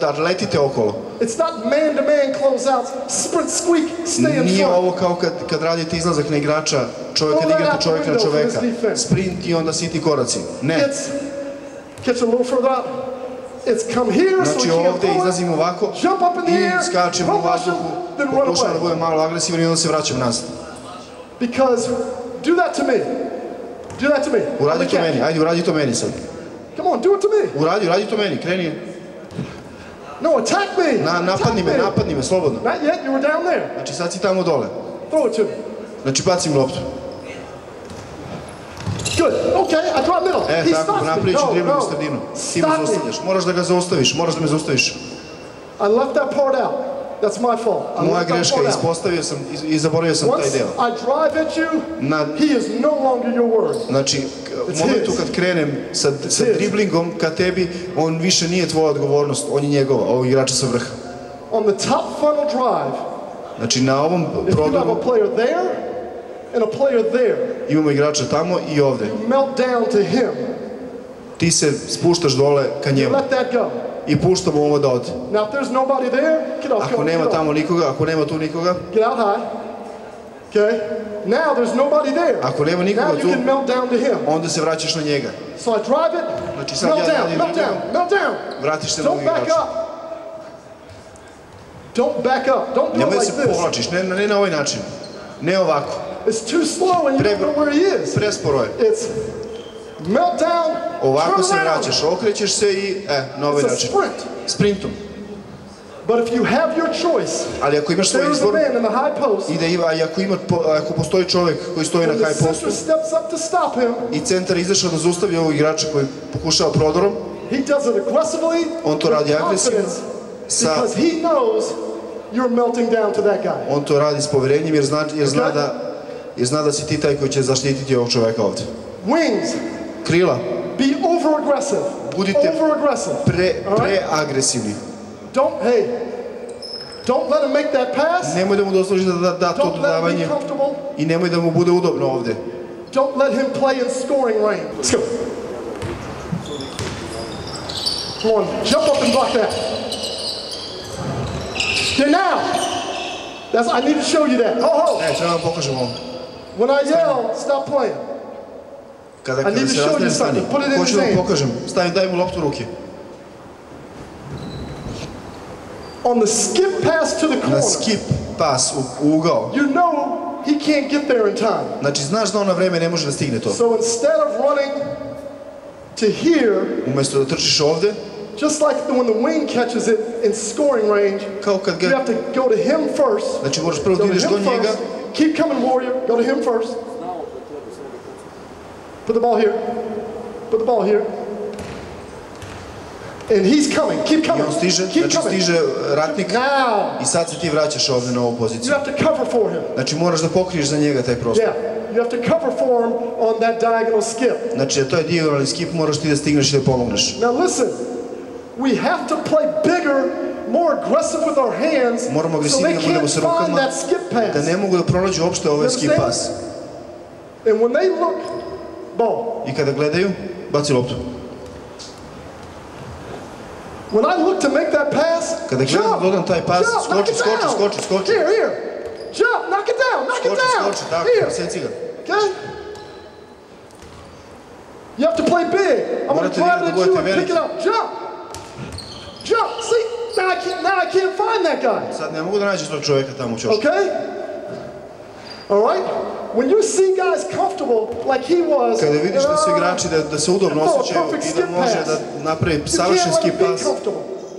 da letite okolo. It's not man-to-man closeouts, sprint, squeak, stay in front. Nije ovo kao kad radite izlazak na igrača, čovjek kad igrate čovjek na čoveka, sprint i onda sitni koraci. Ne. Znači ovdje izlazim ovako i skačem u vazduhu, pokušam da budem malo agresivan i onda se vraćam nazad. Uradi to meni, ajde uradi to meni sad. Uradi, uradi to meni, kreni. Napadni me, napadni me, slobodno. Znači sad si tamo dole. Znači bacim loptu. E, tako, naprijeću dribling u sredinu. Ti me zaustavljaš, moraš da ga zaustaviš, moraš da me zaustaviš. Moja greška, ispostavio sam i zaboravio sam taj deo. Znači, u momentu kad krenem sa driblingom ka tebi, on više nije tvoja odgovornost, on je njegova, ovog igrača sa vrha. Znači, na ovom prodoru imamo igrača tamo i ovde. Ti se spuštaš dole ka njemu i puštamo ovo da ode. Ako nema tamo nikoga, ako nema tu nikoga, ako nema nikoga tu, onda se vraćaš na njega. Znači sad ja radim drugom, vratiš se na ovog igrača. Nemoj da se povlačiš, ne na ovaj način, ne ovako. Presporo je. Ovako se vraćaš, okrećeš se i, e, na ovaj način, sprintom. Ali ako imaš svoj izbor i ako postoji čovjek koji stoji na high postu i centar izašao da zaustavi ovog igrača koji pokušava prodorom, on to radi agresivno, on to radi s poverenjem jer zna da si ti taj koji će zaštititi ovog čovjeka ovdje. Krila, budite preagresivni. Nemoj da mu dozvoliš da da to dodavanje i nemoj da mu bude udobno ovde. Ne, treba vam pokažem ovo. Kada se razdane, stani. Hoću da vam pokažem. Stani, daj mu loptu u ruke. Na skip pas u ugao. Znači, znaš da on na vreme ne može da stigne to. Umesto da trčiš ovde, kao kad ga... Znači, moraš prvo da ideš do njega. Put the ball here. Put the ball here. And he's coming. Keep coming. Keep coming. Now. I sad se ti vraćaš ovdje na ovu poziciju. You have to cover for him. Znači moraš da pokriješ za njega taj prostor. Yeah. You You have to cover for him on that diagonal skip. Znači, to je diagonalni skip, moraš ti da stigneš i da pomogneš. Now listen, we have to play bigger, more aggressive with our hands, so they can't find that skip pass. Da ne mogu da pronađu uopšte ovaj skip pass. And when they look, ball. I kada gledaju, baci loptu. When I look to make that pass, kada gledam, dodam taj pas, skoči, skoči, skoči, skoči. Here, here. Jump, knock it down, knock it down. Skoči, skoči, tako, preseci ga. Okay? You have to play big. I'm going to drive it at you and pick it up. Jump. Jump. See, now I can't, now I can't find that guy. Sad ne mogu da nađem tog čovjeka tamo u čošku. Okay? All right? When you see guys comfortable like he was, kada vidiš da su igrači da se udobno osjećaju i da može da napravi savršen skip pass,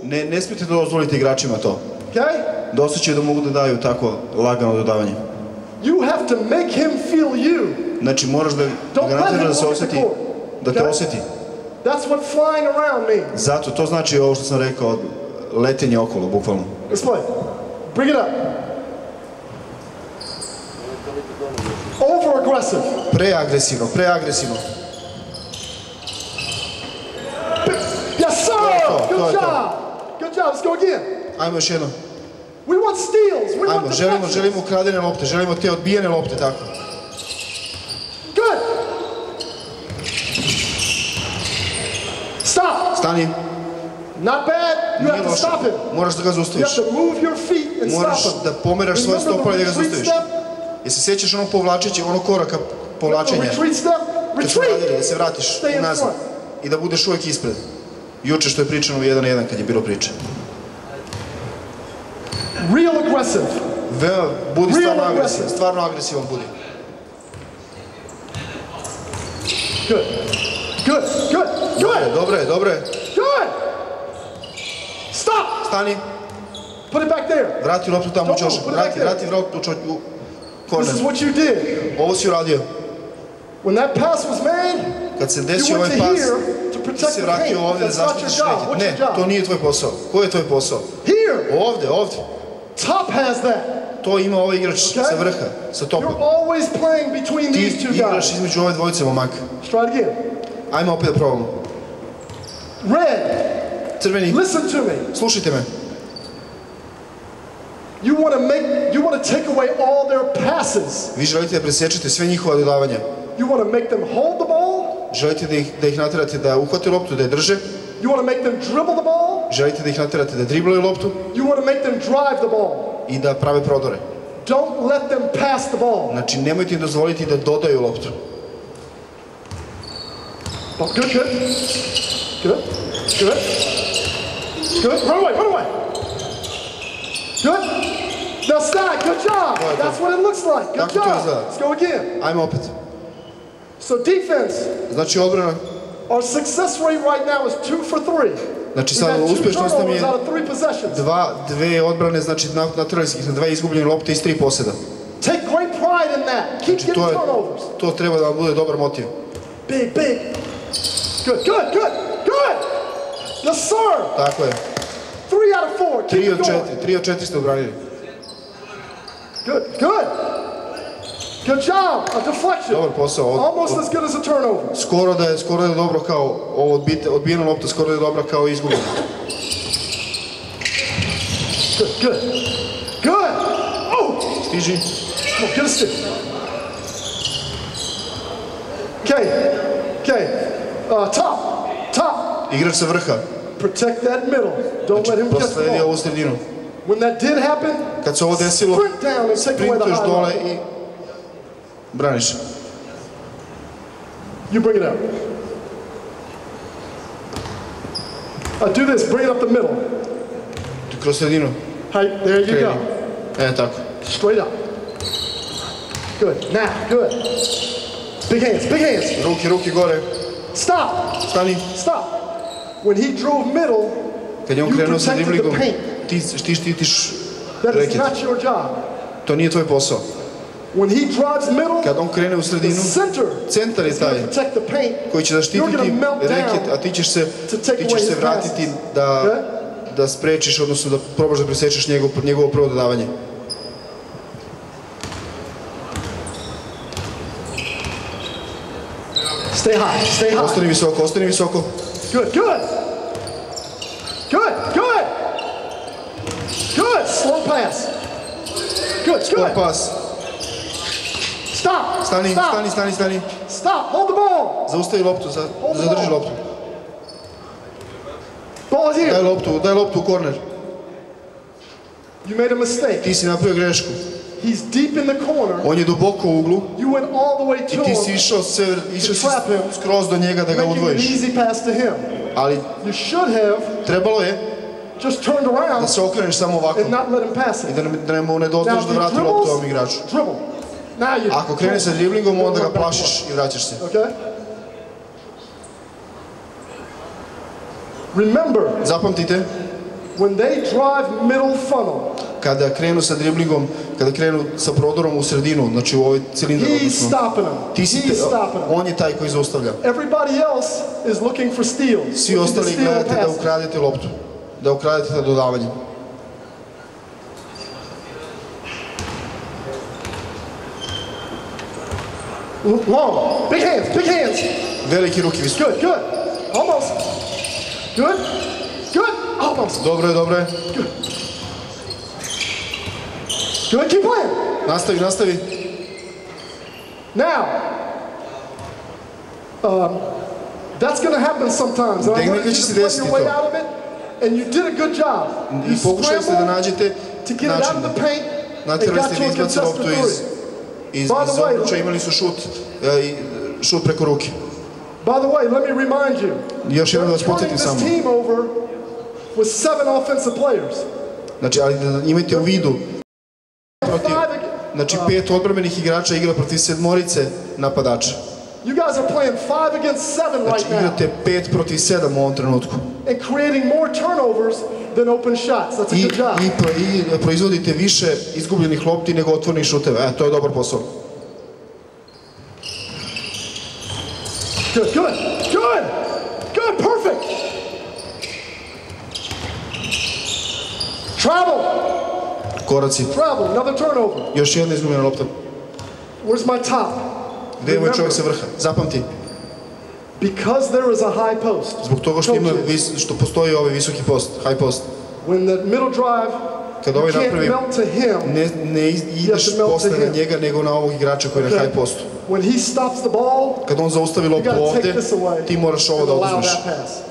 ne smijete da dozvolite igračima to. Da osjećaju da mogu da daju tako lagano dodavanje. Znači moraš da garantiraš da se osjeti, da te osjeti. Zato to znači ovo što sam rekao, letenje okolo, bukvalno. Bring it up. Over-aggressive. Pre-agresivno, pre-agresivno. Yes, sir! Good job! Good job, let's go again. Ajmo još jedno. We want steals, we want deflections. Ajmo, želimo ukradene lopte, želimo te odbijene lopte, tako. Good! Stop! Stani. Not bad, you have to stop him. Moraš da ga zaustaviš. You have to move your feet and stop him. Moraš da pomeraš svoje stopala i da ga zaustaviš. Jesi sjećaš onog povlačenja, onog koraka povlačenja? Kad smo radili, da se vratiš nazad i da budeš uvijek ispred. Juče što je pričano u jedan na jedan kad je bilo priče. Budi stvarno agresivan, stvarno agresivan budi. Dobro je, dobro je. Stani. Vrati loptu tamo u čošku, vrati loptu u čošku. This is what you did. Ovo si uradio. When that pass was made, kad se desio ovaj pas, ti se vratio ovdje da zaštitiš reket. Ne, to nije tvoj posao. Koji je tvoj posao? Ovdje, ovdje. To ima ovaj igrač sa vrha, sa topom. Ti igraš između ove dvojice, momak. Ajmo opet da probamo. Crveni, slušajte me. You want to make, you want to take away all their passes. Vi želite da presečete sve njihova dodavanja. You want to make them hold the ball. Želite da ih da ih naterate da uhvate loptu, da je drže. You want to make them dribble the ball. Želite da ih naterate da dribluju loptu. You want to make them drive the ball. I da prave prodore. Don't let them pass the ball. Znači nemojte im dozvoliti da dodaju loptu. Good, good, good, good, good. Run away, run away. Good. Now stop. Good job. That's what it looks like. Good job. Let's go again. Ajmo opet. So defense. Znači odbrana. Our success rate right now is two for three. Znači sada uspješnost nam je dva, dve odbrane, znači naturalskih na dva izgubljene lopte iz tri poseda. Take great pride in that. Keep getting turnovers. To treba da vam bude dobar motiv. Big, big. Good, good, good, good. Yes, sir. Tako je. Three out of four. Keep it going. Three out of four ste odbranili. Good, good. Good job. A deflection. Dobar posao. Almost as good as a turnover. Skoro da je, skoro je dobro kao ovo odbijena lopta, skoro je dobro kao izgubljena. Good, good, good. Oh. Stiži. Oh, get a stick. Okay, okay. Uh, top, top. Igrač sa vrha. Protect that middle. Don't let him catch the ball. When that did happen, sprint down and take away the high line. You bring it up. I do this. Bring it up the middle. There you go. Straight up. Good. Now, good. Big hands. Big hands. Ruki, ruki gore. Stop. Stani. Stop. When he drove middle, you protected the paint. Ti štitiš reket. To nije tvoj posao. Kad on krene u sredinu, centar je taj koji će zaštititi reket, a ti ćeš se vratiti da sprečiš, odnosno da probaš da presečeš njegovo prvo dodavanje. Stay high, stay high. Ostani visoko, ostani visoko. Good, good. Good, good. Good, slow pass. Good, good. Slow pass. Stop, stani, stop. Stani, stani, stani. Stop, hold the ball. Zaustavi loptu, zadrži loptu. Ball is here. Daj loptu, daj loptu u korner. You made a mistake. Ti si napravio grešku. He's deep in the corner. On je duboko u uglu. You went all the way to him. I ti si išao sever, išao si skroz do njega da ga odvojiš. Making an easy pass to him. Ali you should have. Trebalo je. Just turned around. Da se okreneš samo ovako. And not let him pass it. I da mu ne dozvoliš da vrati loptu ovom igraču. Dribble. Now you. Ako krene sa driblingom, onda ga plašiš i vraćaš se. Okay. Remember. Zapamtite. When they drive middle funnel. Kada krenu sa driblingom, kada krenu sa prodorom u sredinu, znači u ovoj cilindar, on je taj koji zaustavlja. Svi ostali gledate da ukradete loptu, da ukradete na dodavanje. Veliki ruki visu. Dobro je, dobro je. Good, keep playing. Nastavi, nastavi. Now, um, that's going to happen sometimes. And I want you to play your way out of it, and you did a good job. You scrambled to get it out of the paint, and got to a contested three. By the way, by the way, let me remind you, they're turning this team over with seven offensive players. Znači, ali imajte u vidu. Znači, pet odbrambenih igrača igra protiv sedmorice napadača. Znači, igrate pet protiv sedam u ovom trenutku. I proizvodite više izgubljenih lopti nego otvorenih šuteva. E, to je dobar posao. Good, good, good, good, perfect. Travel. Koraci. Još jedna izgubljena lopta. Gde je moj čovjek sa vrha? Zapamti. Zbog toga što postoji ovaj visoki post, high post. Kad ovaj napravi, ne ideš posle na njega, nego na ovog igrača koji je na high postu. Kad on zaustavi loptu ovde, ti moraš ovo da oduzmeš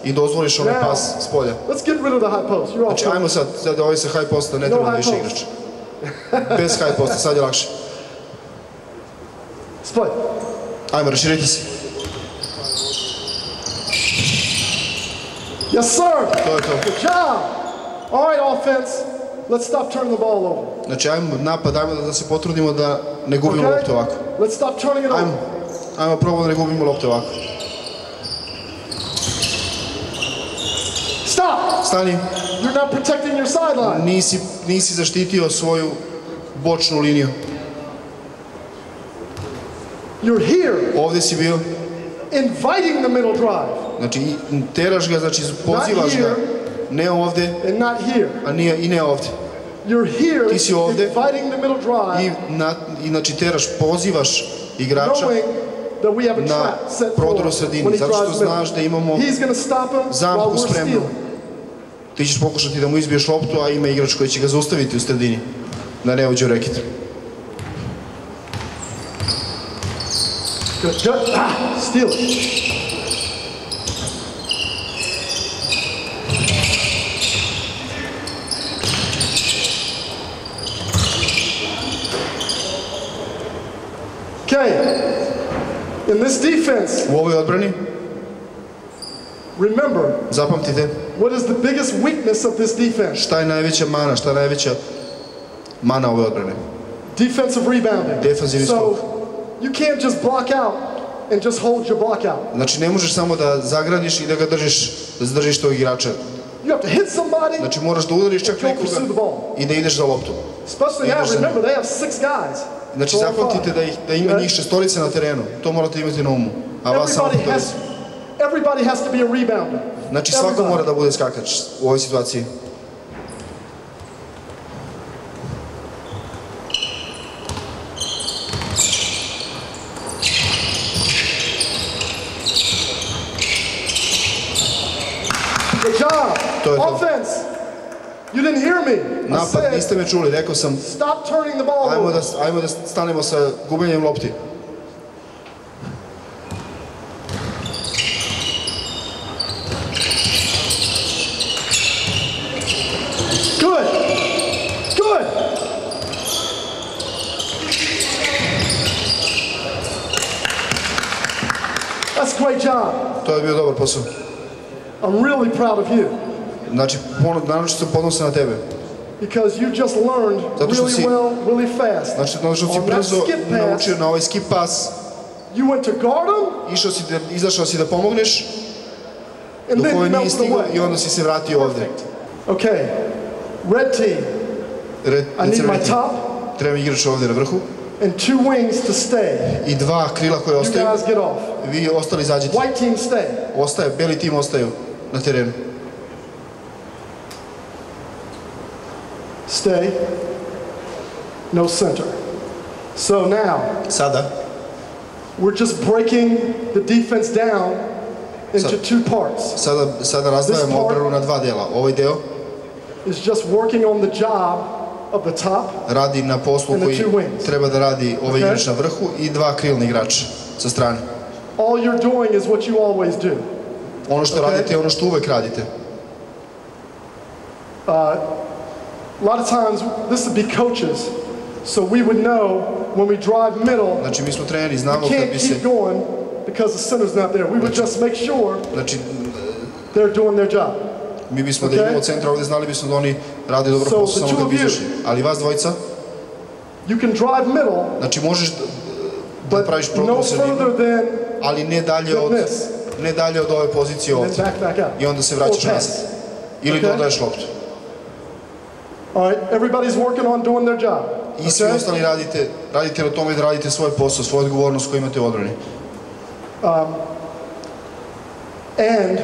i dozvoliš onaj pas s polja. Znači, ajmo sad, sad ovaj sa high posta, ne treba više igrača. Bez high posta, sad je lakše. Ajmo, raširiti se. To je to. Let's stop turning the ball over. Znači, ajmo napad, ajmo da se potrudimo da ne gubimo lopte ovako. Let's stop turning it over. Ajmo, ajmo probamo da ne gubimo lopte ovako. Stop! Stani. You're not protecting your sideline. Nisi, nisi zaštitio svoju bočnu liniju. You're here. Ovdje si bio. Inviting the middle drive. Znači, teraš ga, znači pozivaš ga. Ne ovde, a i ne ovde. Ti si ovde i teraš, pozivaš igrača na prodoru sredini, zato što znaš da imamo zamku spremnu. Ti ćeš pokušati da mu izbiješ loptu, a ima igrač koji će ga zaustaviti u sredini, da ne uđe u reket. Steal it. U ovoj odbrani, zapamtite, šta je najveća mana, šta je najveća mana ove odbrane? Defensivni skok. Znači, ne možeš samo da zagradiš i da ga držiš, da zadržiš tog igrača. Znači, moraš da udariš čak nekoga i da ideš za loptu. Znači, zapamtite da ima njih šestorice na terenu, to morate imati na umu, a vas samo petorice. Znači, svako mora da bude skakač u ovoj situaciji. You didn't hear me. Napad, niste me čuli, rekao sam. Stop turning the ball. Ajmo da ajmo da stanemo sa gubljenjem lopti. Good. Good. That's a great job. To je bio dobar posao. I'm really proud of you. Znači, naravno što se podnose na tebe. Zato što si brzo naučio na ovaj skip pass. Izašao si da pomogneš, dok ovaj nije stigao i onda si se vratio ovde. Treba mi igrač ovde na vrhu. I dva krila koje ostaju. Vi ostali izađete. Beli tim ostaju na terenu. Stay, no center. So now, Sada. We're just breaking the defense down into Sada. two parts. Sada, Sada razdvajamo obranu na dva dela. Ovaj deo is just working on the job of the top. Radi na poslu koji treba da radi ovaj igrač na vrhu i dva krilni igrača sa strane. All you're doing is what you always do. Ono što radite je ono što uvek radite. Uh, A lot of times this would be coaches, so we would know when we drive middle. Znači mi smo treneri, znamo kad bi se. We can't keep going because the center's not there. We would just make sure they're doing their job. Mi bismo da imamo centra ovde, znali bismo da oni rade dobro posao samo kad bi izašli. Ali vas dvojica? You can drive middle. Znači možeš da praviš problem sa njim, ali ne dalje od ne dalje od ove pozicije ovde. I onda se vraćaš nazad ili dodaješ loptu. All right, everybody's working on doing their job. I svi ostali radite, radite na tome da radite svoj posao, svoju odgovornost koju imate u odbrani. And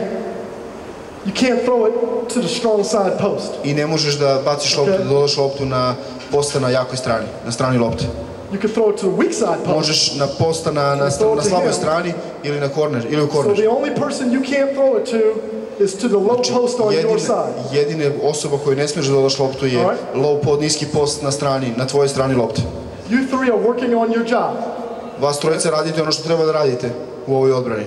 you can't throw it to the strong side post. I ne možeš da baciš loptu, da dodaš loptu na posta na jakoj strani, na strani lopte. You can throw it to the weak side post. Možeš na posta na na slaboj strani ili na korner, ili u korner. So the only person you can't throw it to is to the low post on your side. Jedine osoba koju ne smiješ da dodaš loptu je low post, niski post na strani, na tvojoj strani lopte. You three are working on your job. Vas trojica radite ono što treba da radite u ovoj odbrani.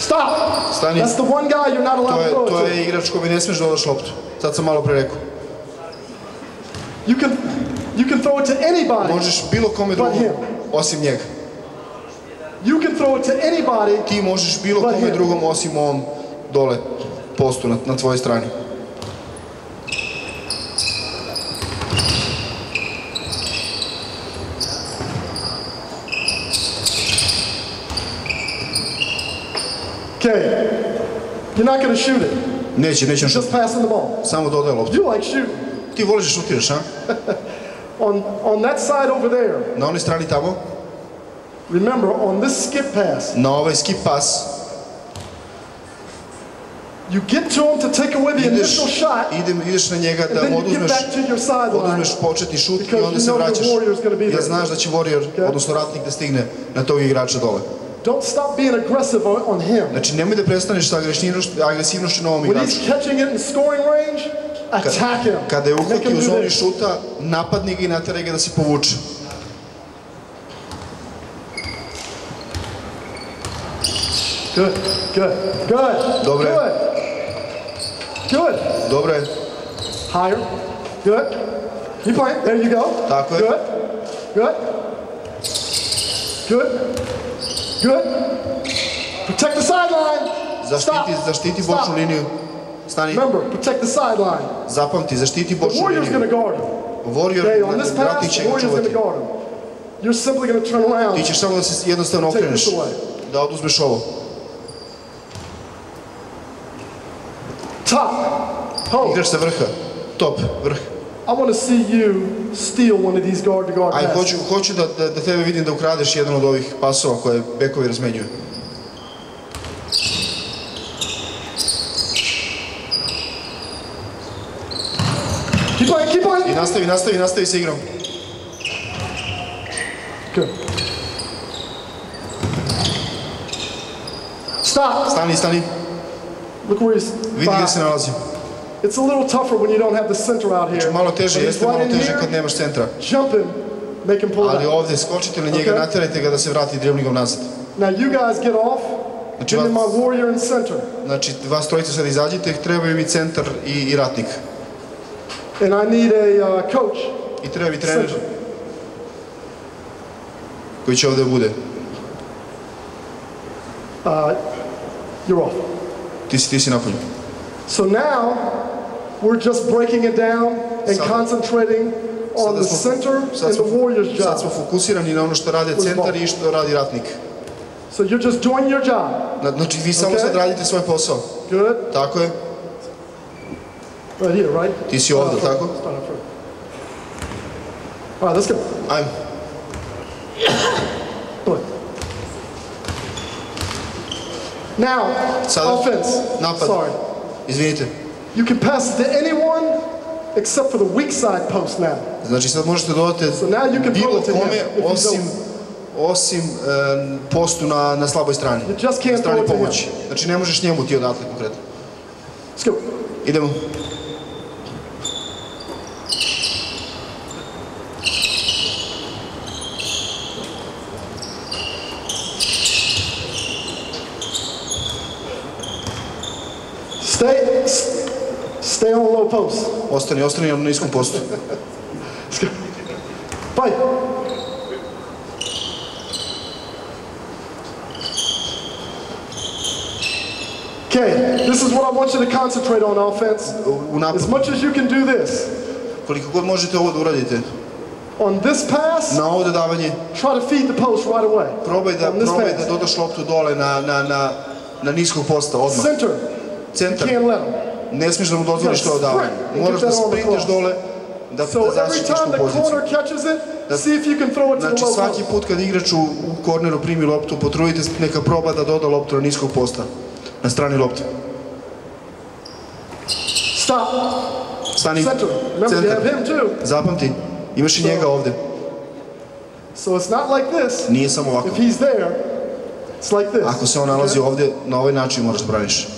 Stop! Stani. That's the one guy you're not allowed to throw it to. To je igrač koji ne smiješ da dodaš loptu. Sad sam malo pre rekao. You can... You can throw it to anybody. Možeš bilo kome drugom osim njega. You can throw it to anybody. Ti možeš bilo kome drugom osim ovom dole postu na na tvojoj strani. Okay. You're not going to shoot it. Neće, nećeš šutati. Just passing the ball. Samo dodaj loptu. You like shoot. Ti voliš da šutiraš, a? On on that side over there. Na onoj strani tamo. Remember on this skip pass. Na ovaj skip pass. You get to him to take away the initial shot. Ideš na njega da oduzmeš. Oduzmeš početni šut i onda se vraćaš. Jer znaš da će Warrior, odnosno ratnik da stigne na tog igrača dole. Don't stop being aggressive on him. Znači nemoj da prestaneš sa agresivnošću na ovom igraču. When he's catching it in scoring range. Kada je uhvatio u zoni šuta, napadni ga i natera ga da se povuče. Dobro je. Dobro je. Tako je. Zaštiti bočnu liniju. Remember, protect the sideline. Zapamti, zaštiti bočnu liniju. The Warrior's going to guard him. Warrior, on this pass, the Warrior's going to guard him. You're simply going to turn around. Ti ćeš samo da se jednostavno okreneš, da oduzmeš ovo. Top. Igraš sa vrha. Top, vrh. I want to see you steal one of these guard-to-guard passes. Aj, hoću, hoću da da tebe vidim da ukradeš jedan od ovih pasova koje bekovi razmenjuju. I nastavi, nastavi, nastavi sa igrom. Good. Stop. Stani, stani. Look where he's. Vidi gdje se nalazi. It's a little tougher when you don't have the center out here. Malo teže, jeste malo teže kad nemaš centra. Jump him, make him pull. Ali ovdje skočite na njega, naterajte ga da se vrati driblinkom nazad. Now you guys get off. Give me my warrior in center. Znači vas trojica sad izađite, trebaju mi centar i ratnik. And I need a coach. I treba mi trener koji će ovdje bude. You're off. Ti si, ti si napolju. So now we're just breaking it down and concentrating on the center and the warrior's job. Sad smo fokusirani na ono što radi centar i što radi ratnik. So you're just doing your job. Znači vi samo sad radite svoj posao. Good. Tako je. Right here, right? Ti si ovdje, tako? Alright, let's go. Ajmo. Now, offense. Sorry. Izvinite. You can pass to anyone except for the weak side post now. Znači sad možete dodati bilo kome osim osim postu na na slaboj strani. Strani pomoći. Znači ne možeš njemu ti odatle konkretno. Let's go. Idemo. Stay on low post. Ostani, ostani na niskom postu. Bye. Okay, this is what I want you to concentrate on offense. As much as you can do this. Koliko god možete ovo da uradite. On this pass, na ovo dodavanje. Try to feed the post right away. Probaj da probaj da dodaš loptu dole na na na na niskog posta odmah. Center. Centar. Ne smiješ da mu dozvoliš to odavanje. Moraš da sprinteš dole da zaštitiš tu poziciju. Znači svaki put kad igrač u korneru primi loptu, potrudite neka proba da doda loptu na niskog posta. Na strani lopte. Stani. Centar. Zapamti. Imaš i njega ovdje. Nije samo ovako. Ako se on nalazi ovdje, na ovaj način moraš da braniš.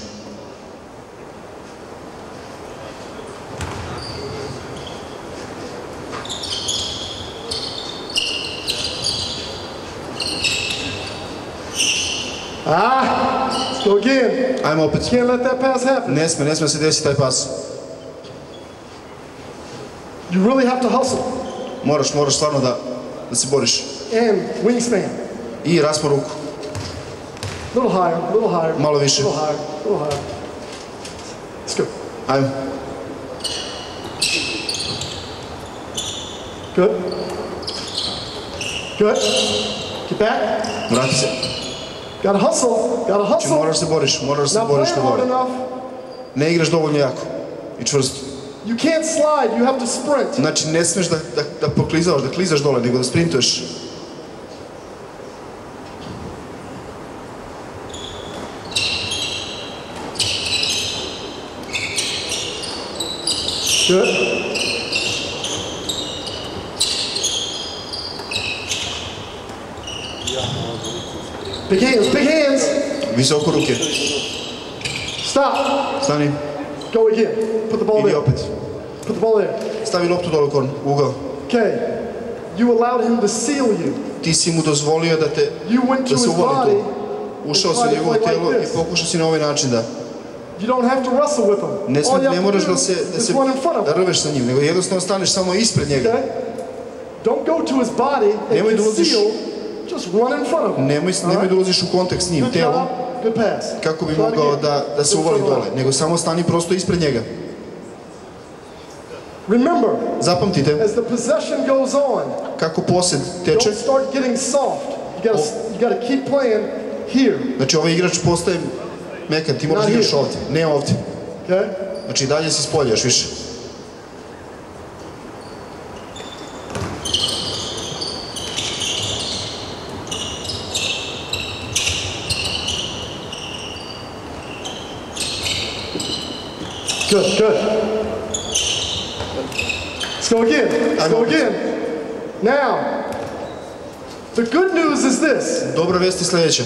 So again, ajmo opet. Can't let that pass happen. Ne sme, ne sme se desiti taj pas. You really have to hustle. Moraš, moraš stvarno da da se boriš. And wingspan. I raspon ruku. Little higher, little higher. Malo više. Little higher, little higher. Let's go. Ajmo. Good. Good. Get back. Vrati se. Gotta hustle, gotta hustle. Znači moraš se boriš, moraš se boriš na vore. Ne igraš dovoljno jako i čvrsto. You can't slide, you have to sprint. Znači ne smiješ da poklizavaš, da klizaš dole, nego da sprintuješ. Good. Big hands, big hands. Visoko ruke. Stop. Stani. Go again. Put the ball there. Idi opet. Put the ball there. Stavi loptu dole u ugao. Okay. You allowed him to seal you. Ti si mu dozvolio da te da se uvali tu. Ušao si u njegovo telo i pokušao si na ovaj način da. You don't have to wrestle with him. Ne smiješ, ne moraš da se da se da rveš sa njim, nego jednostavno staneš samo ispred njega. Don't go to his body and seal. Just run in front of him. Nemoj da ulaziš u kontakt s njim, telom, kako bi mogao da se uvali dole, nego samo stani prosto ispred njega. Zapamtite, kako posjed teče, znači ovaj igrač postaje mekan, ti moraš igraš ovdje, ne ovdje. Znači dalje si spoljaš više. Good, good. Let's go again. Let's go again. Now, the good news is this. Dobra vest je sljedeća.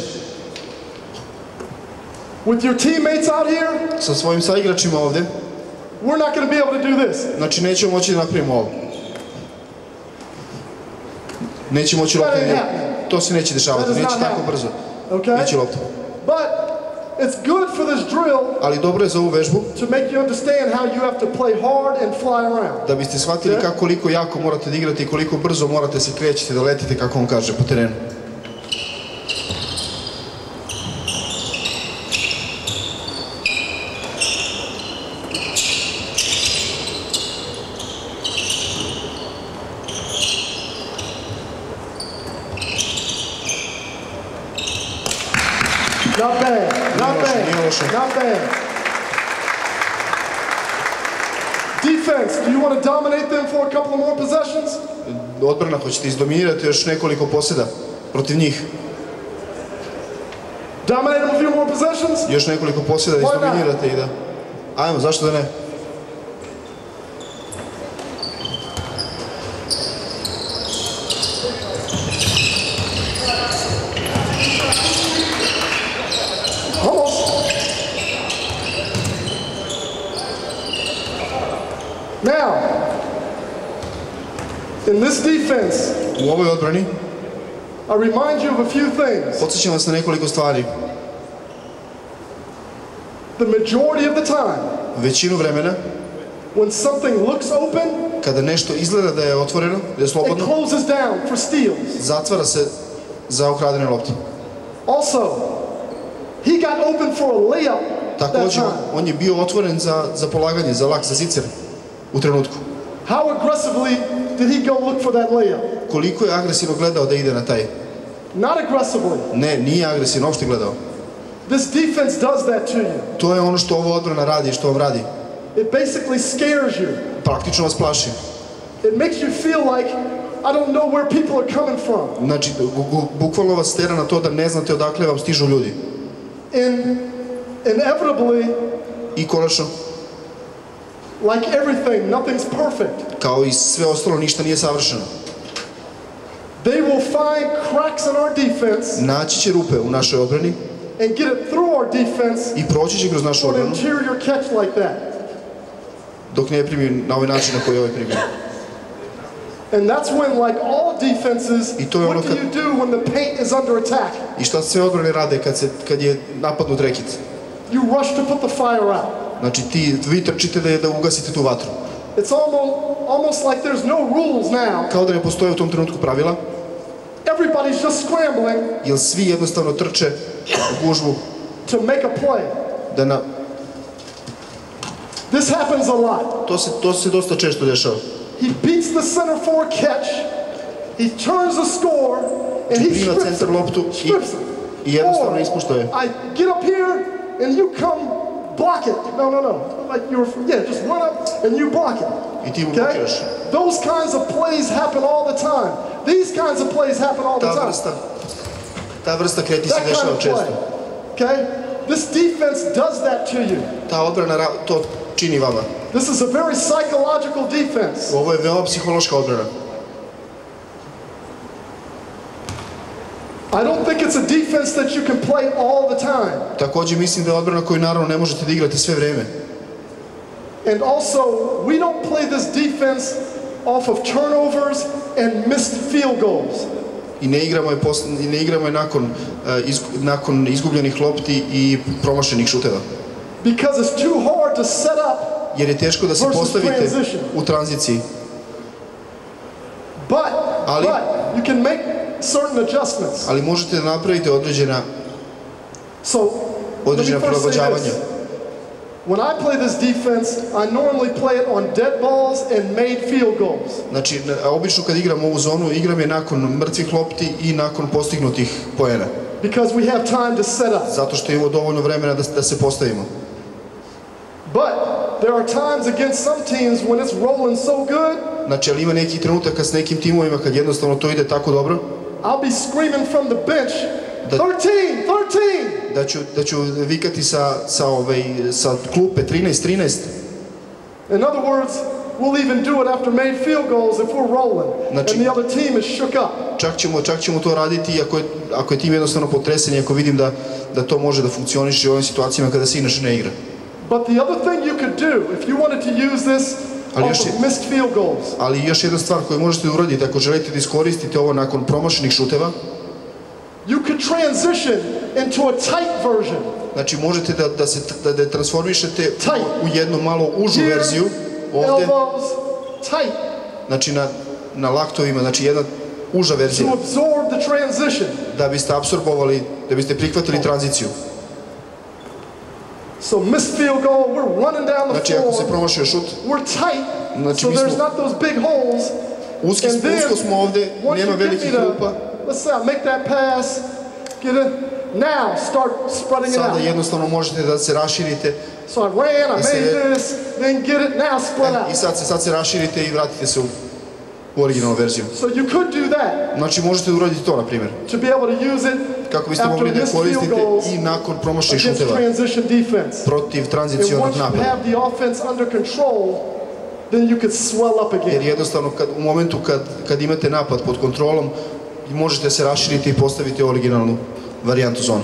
With your teammates out here, sa svojim saigračima ovde, we're not going to be able to do this. Znači nećemo moći da napravimo ovo. Nećemo moći loptu. To se neće dešavati, neće tako brzo. Neće loptu. But it's good for this drill. Ali dobro je za ovu vežbu. To make you understand how you have to play hard and fly around. Da biste shvatili kako koliko jako morate da igrate I koliko brzo morate se krećete da letite kako on kaže po terenu. Not bad, not bad, not bad. Defense, do you want to dominate them for a couple more possessions? Odbrana, hoćete izdominirati još nekoliko poseda protiv njih. Dominate them a few more possessions? Još nekoliko poseda da izdominirate I da... Ajmo, zašto da ne? In this defense, u ovoj odbrani, I remind you of a few things. Podsjećam vas na nekoliko stvari. The majority of the time, većinu vremena, when something looks open, kada nešto izgleda da je otvoreno, da je slobodno, it closes down for steals. Zatvara se za ukradene lopte. Also, he got open for a layup. Također, on je bio otvoren za za polaganje, za lak, za zicer u trenutku. How aggressively did he go look for that layup? Koliko je agresivno gledao da ide na taj? Not aggressively. Ne, nije agresivno uopšte gledao. This defense does that to you. To je ono što ova odbrana radi, što vam radi. It basically scares you. Praktično vas plaši. It makes you feel like I don't know where people are coming from. Znači, bukvalno vas tera na to da ne znate odakle vam stižu ljudi. And inevitably, I konačno, like everything, nothing's perfect. Kao I sve ostalo, ništa nije savršeno. They will find cracks in our defense. Naći će rupe u našoj odbrani. And get it through our defense. I proći će kroz našu odbranu. Interior catch like that. Dok ne primi na ovaj način na koji je ovaj primio. And that's when, like all defenses, what do you do when the paint is under attack? I šta sve odbrane rade kad se kad je napadnut rekit? You rush to put the fire out. Znači, vi trčite da ugasite tu vatru. Kao da ne postoje u tom trenutku pravila. Jer svi jednostavno trče u gužvu. To se dosta često dešava. Prima centar loptu I jednostavno ispušta je. Block it. No, no, no. Like you're, yeah, just run up and you block it. Okay? Those kinds of plays happen all the time. These kinds of plays happen all the time. Ta vrsta kretnji se dešava često. Okay? This defense does that to you. Ta odbrana to čini vama. This is a very psychological defense. Ovo je veoma psihološka odbrana. I don't think it's a defense that you can play all the time. Također mislim da je odbrana koju naravno ne možete da igrate sve vreme. And also, we don't play this defense off of turnovers and missed field goals. I ne igramo je posle, I ne igramo je nakon nakon izgubljenih lopti I promašenih šuteva. Because it's too hard to set up. Jer je teško da se postavite u tranziciji. But, but you can make certain adjustments. Ali možete da napravite određena određena prilagođavanja. When I play this defense, I normally play it on dead balls and made field goals. Znači, obično kad igram ovu zonu, igram je nakon mrtvih lopti I nakon postignutih poena. Because we have time to set up. Zato što imamo dovoljno vremena da se postavimo. But there are times against some teams when it's rolling so good. Znači, ali ima nekih trenutaka s nekim timovima kad jednostavno to ide tako dobro. I'll be screaming from the bench. thirteen, thirteen. Da ću da ću vikati sa sa ovaj sa klupe trinaest, trinaest. In other words, We'll even do it after made field goals if we're rolling and the other team is shook up. Čak ćemo, čak ćemo to raditi ako je, ako je tim jednostavno potresen i ako vidim da, da to može da funkcioniše u ovim situacijama kada se inače ne igra. But the other thing you could do if you wanted to use this off of missed field goals. Ali još jedna stvar koju možete da uradite ako želite da iskoristite ovo nakon promašenih šuteva. You could transition into a tight version. Znači možete da, da se da, da transformišete u, u jednu malo užu verziju ovdje. Znači na, na laktovima, znači jedna uža verzija. Da biste apsorbovali, da biste prihvatili tranziciju. So missed field goal, we're running down the znači, floor. Ako se promašio šut, we're tight. Znači, so there's not those big holes. Uski, and then, usko smo ovdje, nema velikih rupa. Let's say I make that pass, get it, now start spreading it out. Sada jednostavno možete da se raširite. So I ran, I made this, then get it, now spread out. I sad se, sad se raširite i vratite se u, u originalnu verziju. So you could do that. Znači možete uraditi to, na primjer. To be able to use it kako biste mogli da koristite i nakon promašenih šuteva protiv tranzicionog napada. And once you have the offense under control, then you could swell up again. Jer jednostavno kad, u momentu kad, kad imate napad pod kontrolom, i možete se raširiti i postaviti originalnu varijantu zone.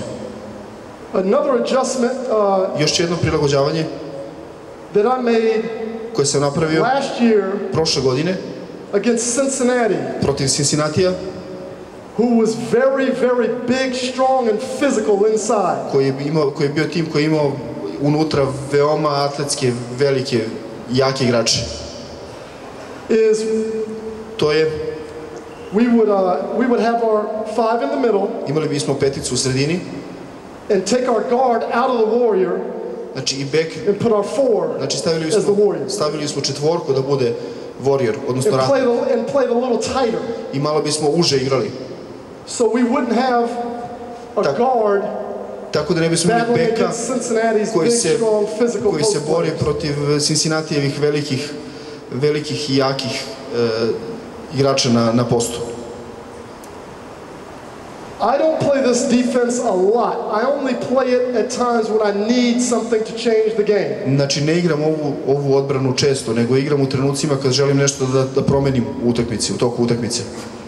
Još jedno prilagođavanje koje sam napravio prošle godine protiv Cincinnatija, koji je bio tim koji je imao unutra veoma atletske, velike, jake igrače. To je We would uh, we would have our five in the middle. Imali bismo peticu u sredini. And take our guard out of the warrior. Znači i bek. And put our four. Znači stavili smo stavili smo četvorku da bude warrior, odnosno ratnik. And played and played a little tighter. I malo bismo uže igrali. So we wouldn't have a guard. Tako da ne bismo imali beka koji se koji se bori protiv Cincinnatijevih velikih velikih i jakih igrača na, na postu. I don't play this defense a lot. I only play it at times when I need something to change the game. Znači ne igram ovu, ovu odbranu često, nego igram u trenucima kad želim nešto da, da promenim u utakmici, u toku utakmice.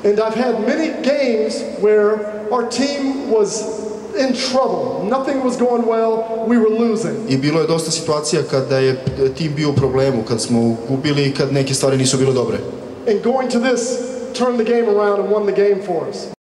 And I've had many games where our team was in trouble. Nothing was going well, we were losing. I bilo je dosta situacija kada je tim bio u problemu, kad smo gubili i kad neke stvari nisu bile dobre. And going to this turned the game around and won the game for us.